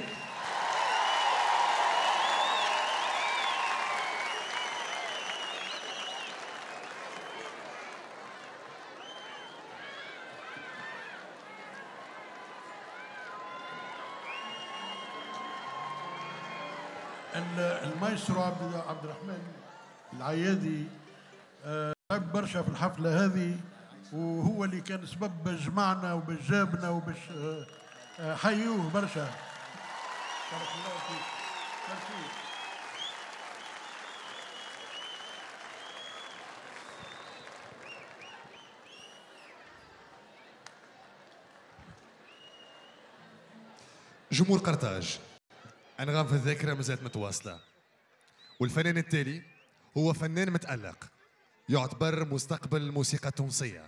المايسترو عبد الرحمن العيادي تعب برشا في الحفله هذه، وهو اللي كان سبب باش جمعنا وباش جابنا وباش حيوه برشا. بارك الله فيك. جمهور قرطاج، أنغام في الذاكرة مازالت متواصلة، والفنان التالي هو فنان متألق يعتبر مستقبل الموسيقى التونسية.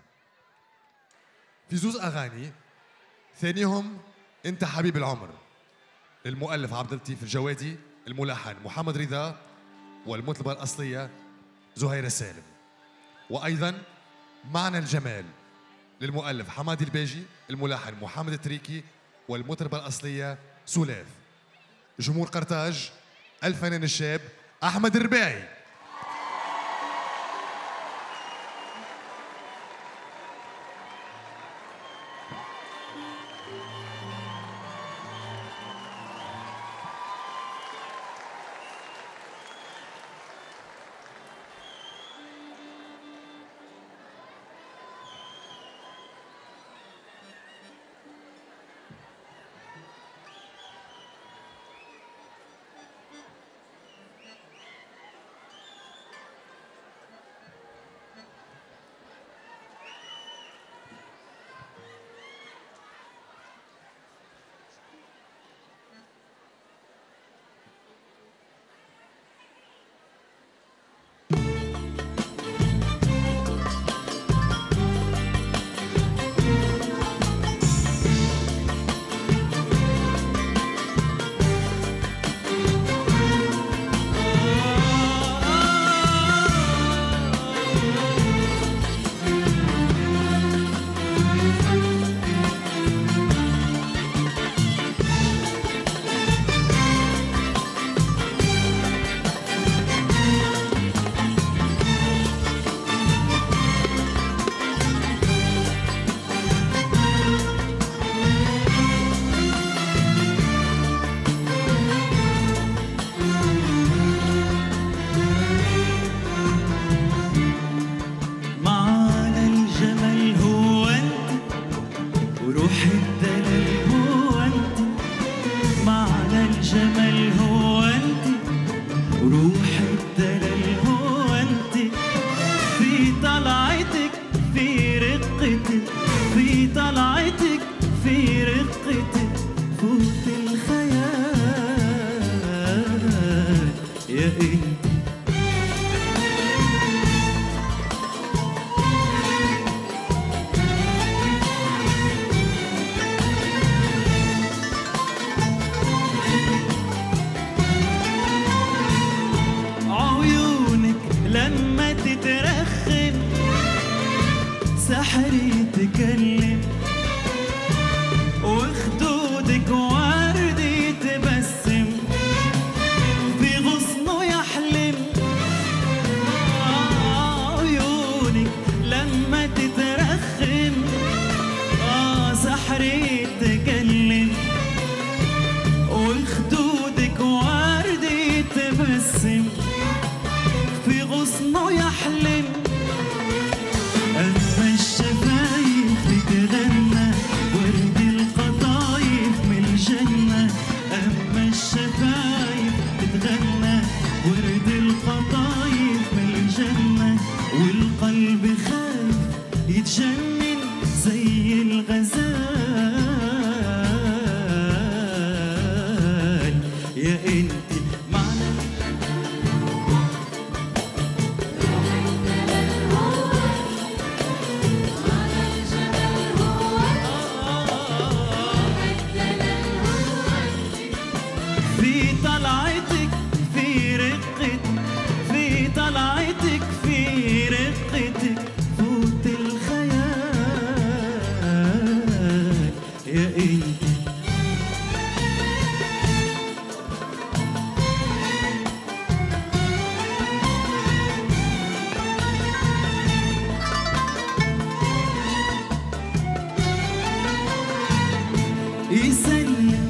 في زوز أغاني، ثانيهم أنت حبيب العمر للمؤلف عبد اللطيف الجوادي، الملحن محمد رضا، والمطلبة الأصلية زهير السالم، وأيضا معنى الجمال للمؤلف حمادي الباجي، الملحن محمد تريكي، والمطربة الأصلية سلاف. جمهور قرطاج، الفنان الشاب أحمد الرباعي.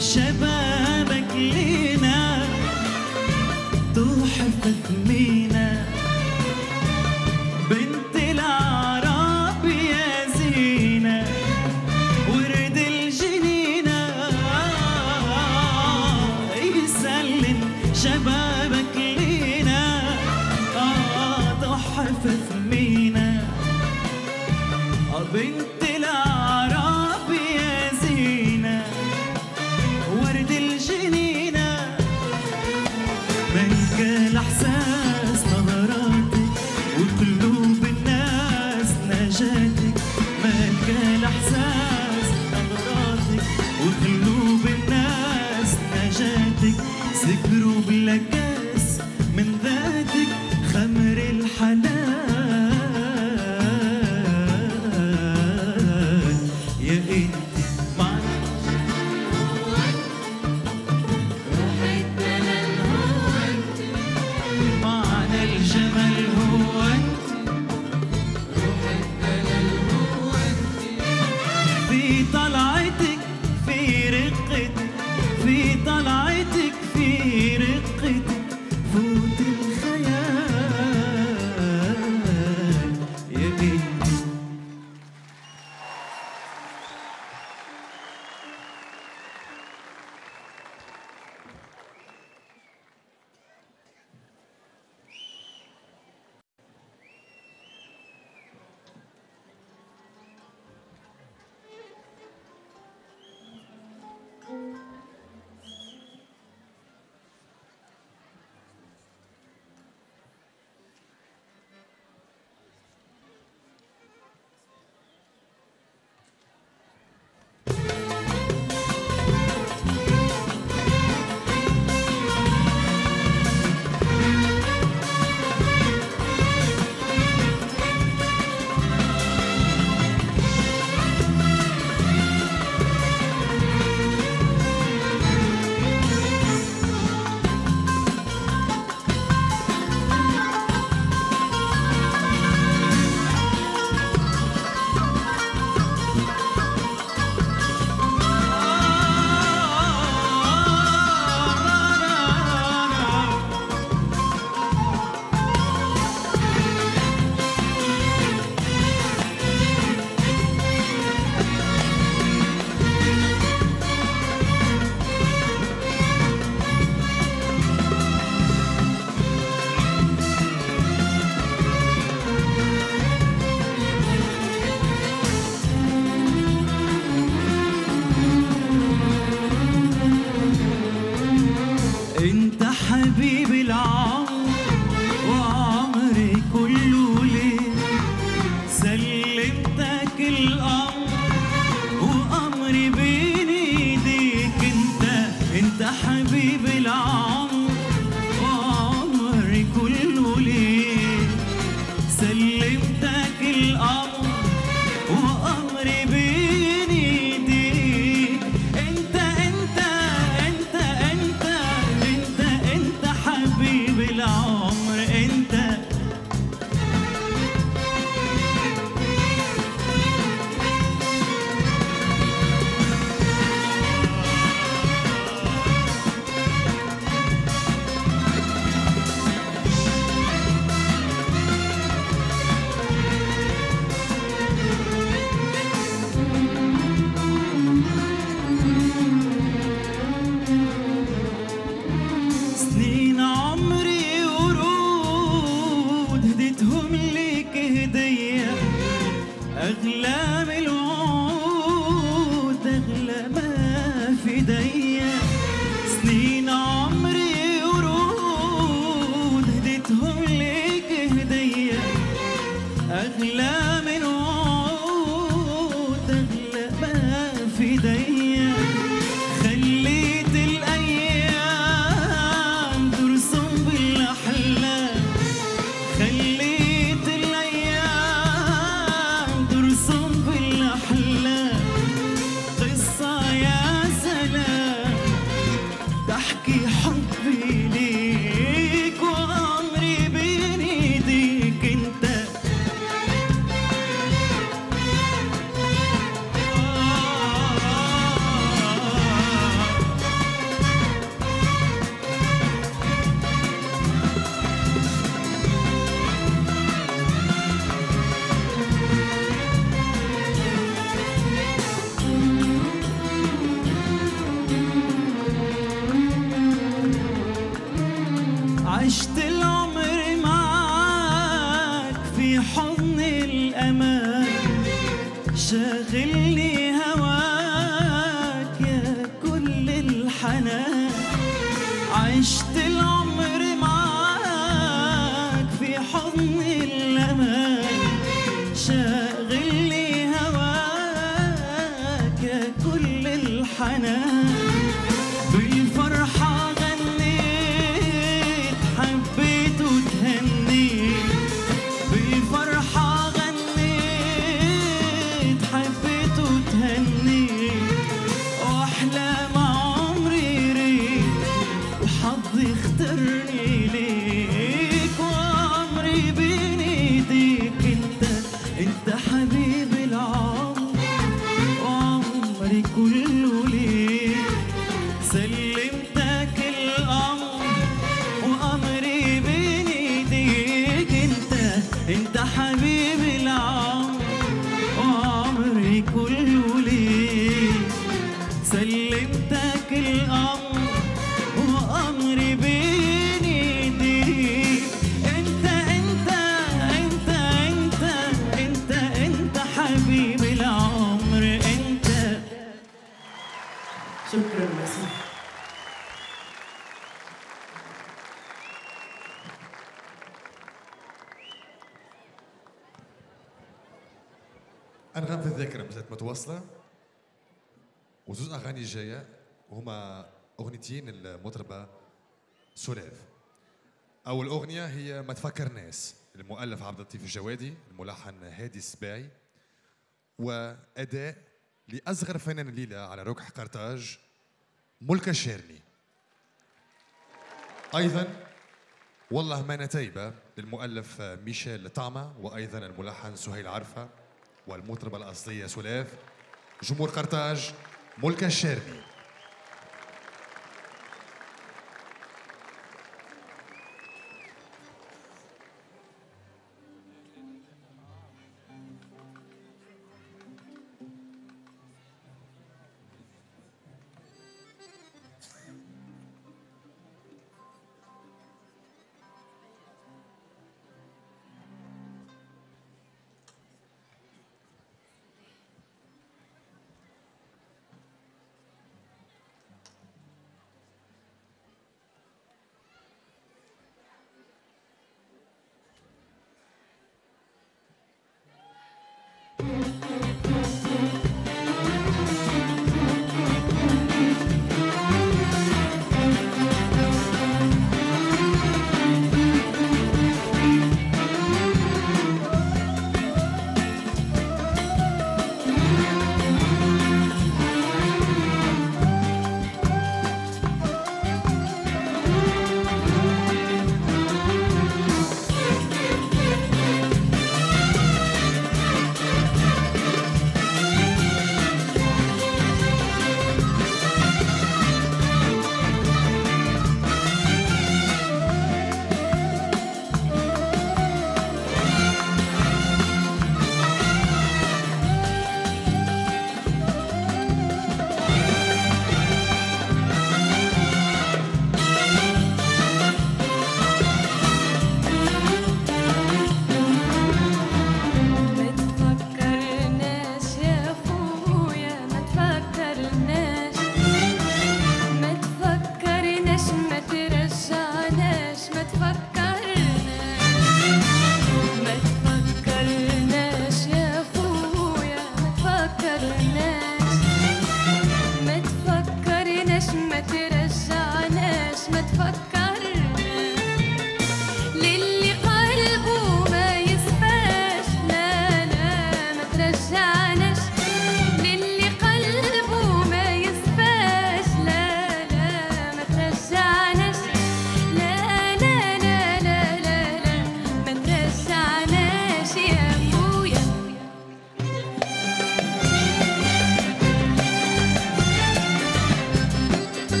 شبابك لينا تحفة ثمينة بنت العرب يا زينة ورد الجنينة يسلم شبابك لينا تحفة ثمينة بنت معانا، عشت العمر معاك في حضن الأمان، شاغل لي هواك يا كل الحنان، بالفرحة غنيت حبيت وتهنيت، بالفرحة غنيت حبيت وتهنيت، وأحلى ما عمري ريت وحظي اخترني ليك، وعمري بين ايديك انت حبيب العمر، وعمري كله ليك، سلمتك الامر وامري بين ايديك انت حبيب العمر، وعمري كله ليك، سلمتك الامر وامري بين ايديك انت حبيب العمر انت. شكرا مسيح. انغام في الذاكره مازالت متواصله، وزوج اغاني جايه وهما اغنيتين المطربه سلاف. اول اغنيه هي ما تفكر ناس، المؤلف عبد اللطيف الجوادي، الملحن هادي السباعي، واداء لاصغر فنان الليله على ركح قرطاج ملك شرني. ايضا والله ما نتايبه للمؤلف ميشيل طعمه، وايضا الملحن سهيل عرفه، والمطربه الاصليه سلاف، جمهور قرطاج ملك شرني.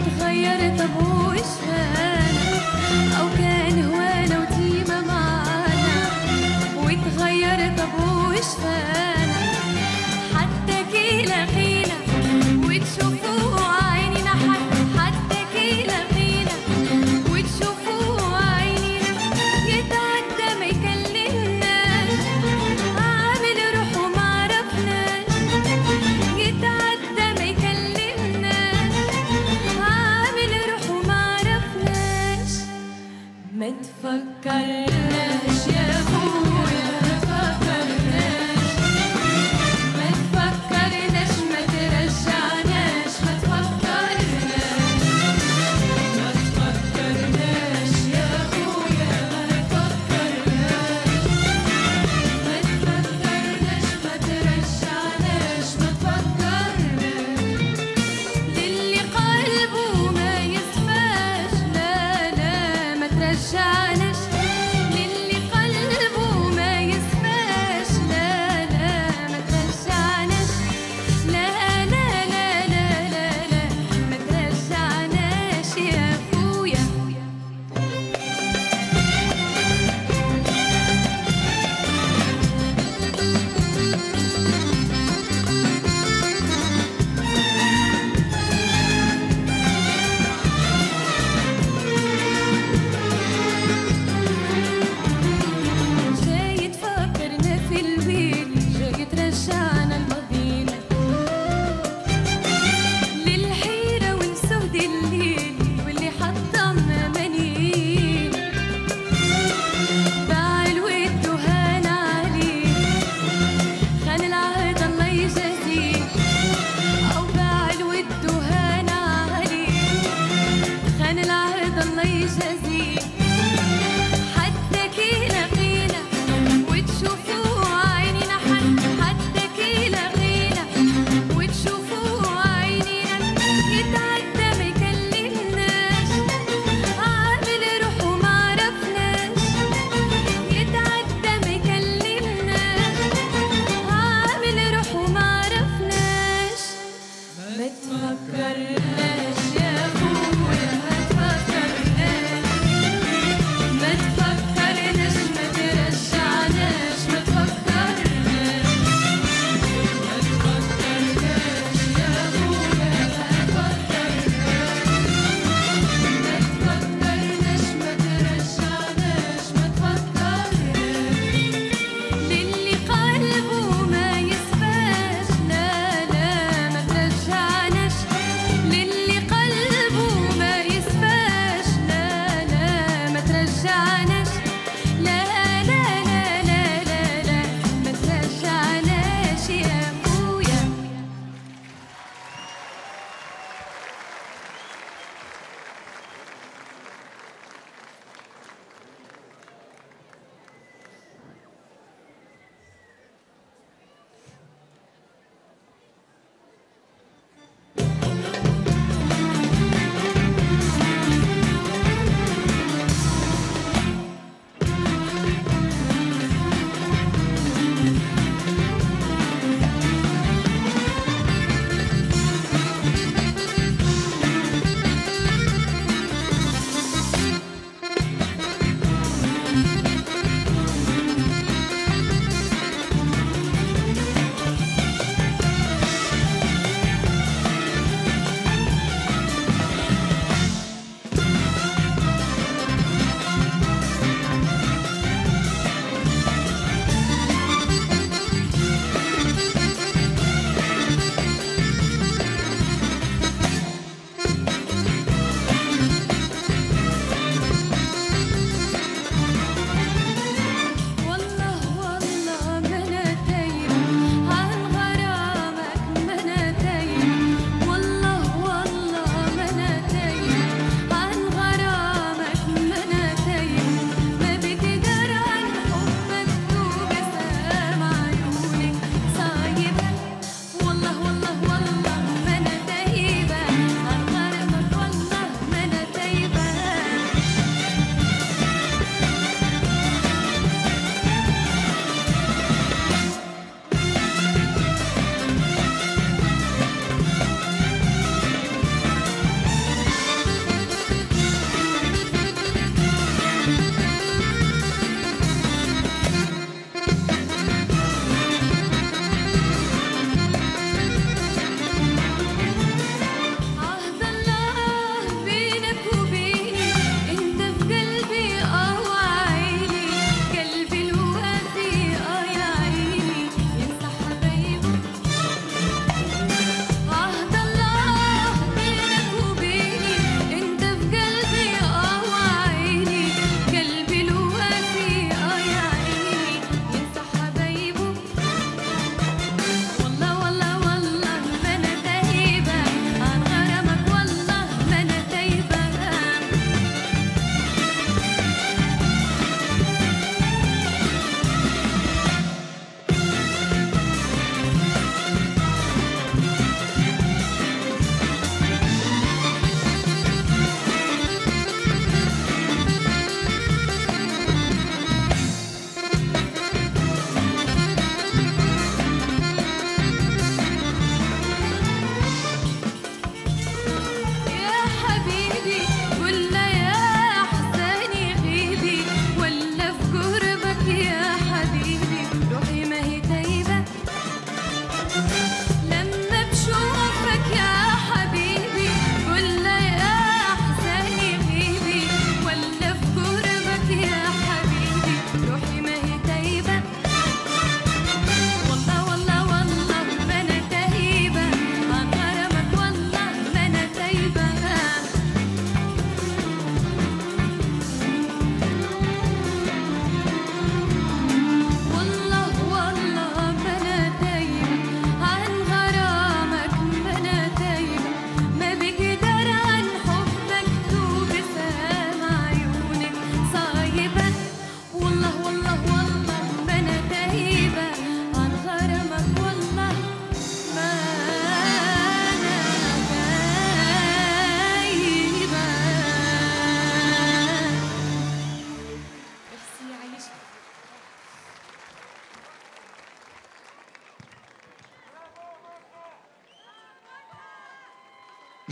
واتغير طب وإيش أنا أو كان هوانا وديما معانا واتغير طب وإيش أنا حتى جيلة خيلة وتشوفوا عينينا حتى جيلة خيلة وتشوفوا عينينا يتعدى ما يكلمناش عامل روحه معرفناش يتعدى ما يكلمناش عامل روحه معرفناش ما تفكرناش يا أخويا تفكرناش يا أبويا ما تفكرناش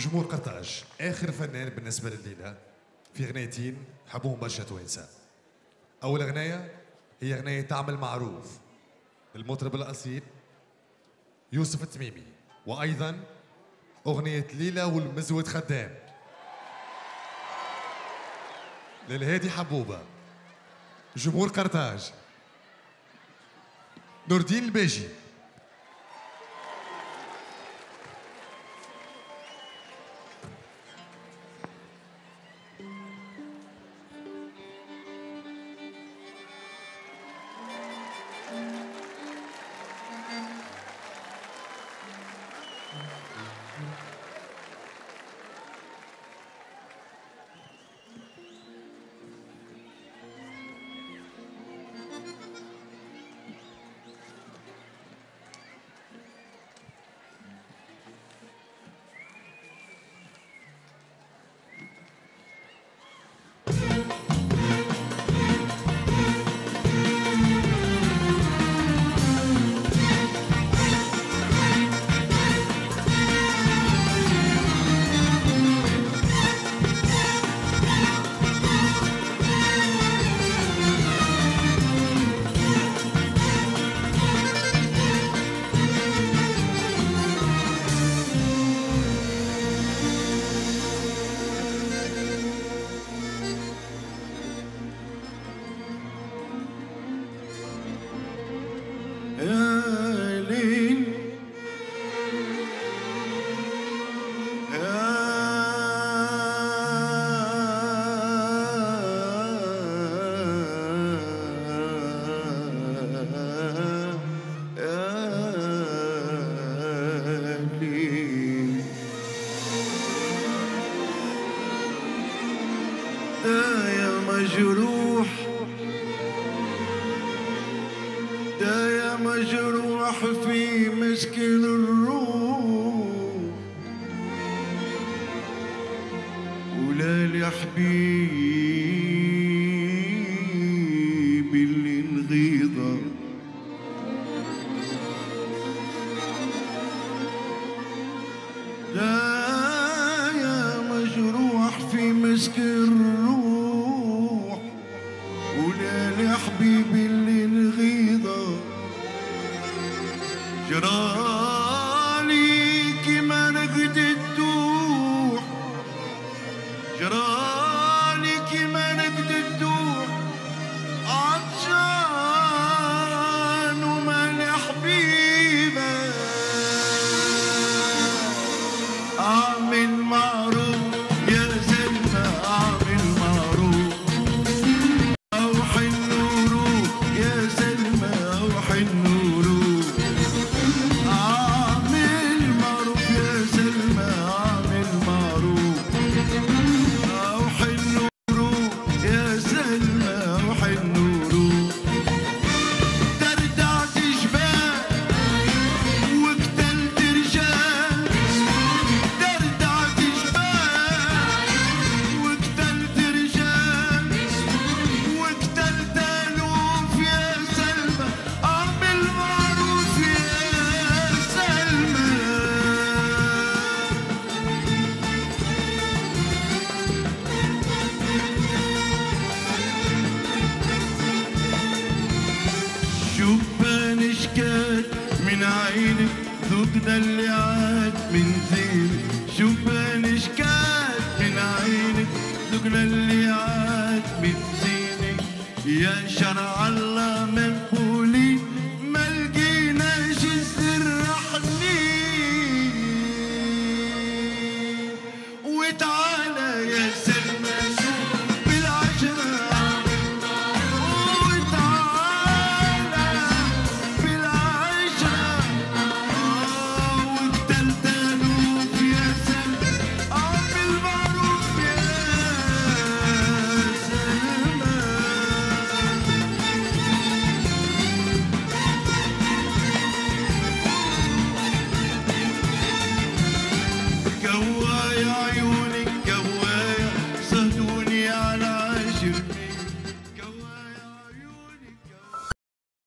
جمهور قرطاج، آخر فنان بالنسبة لليلة في غنايتين حبوهم برشا توانسة. أول غناية هي غناية تعمل معروف للمطرب الأصيل يوسف تميمي، وأيضا أغنية ليلة والمزود خدام للهادي حبوبة. جمهور قرطاج، نور الدين الباجي،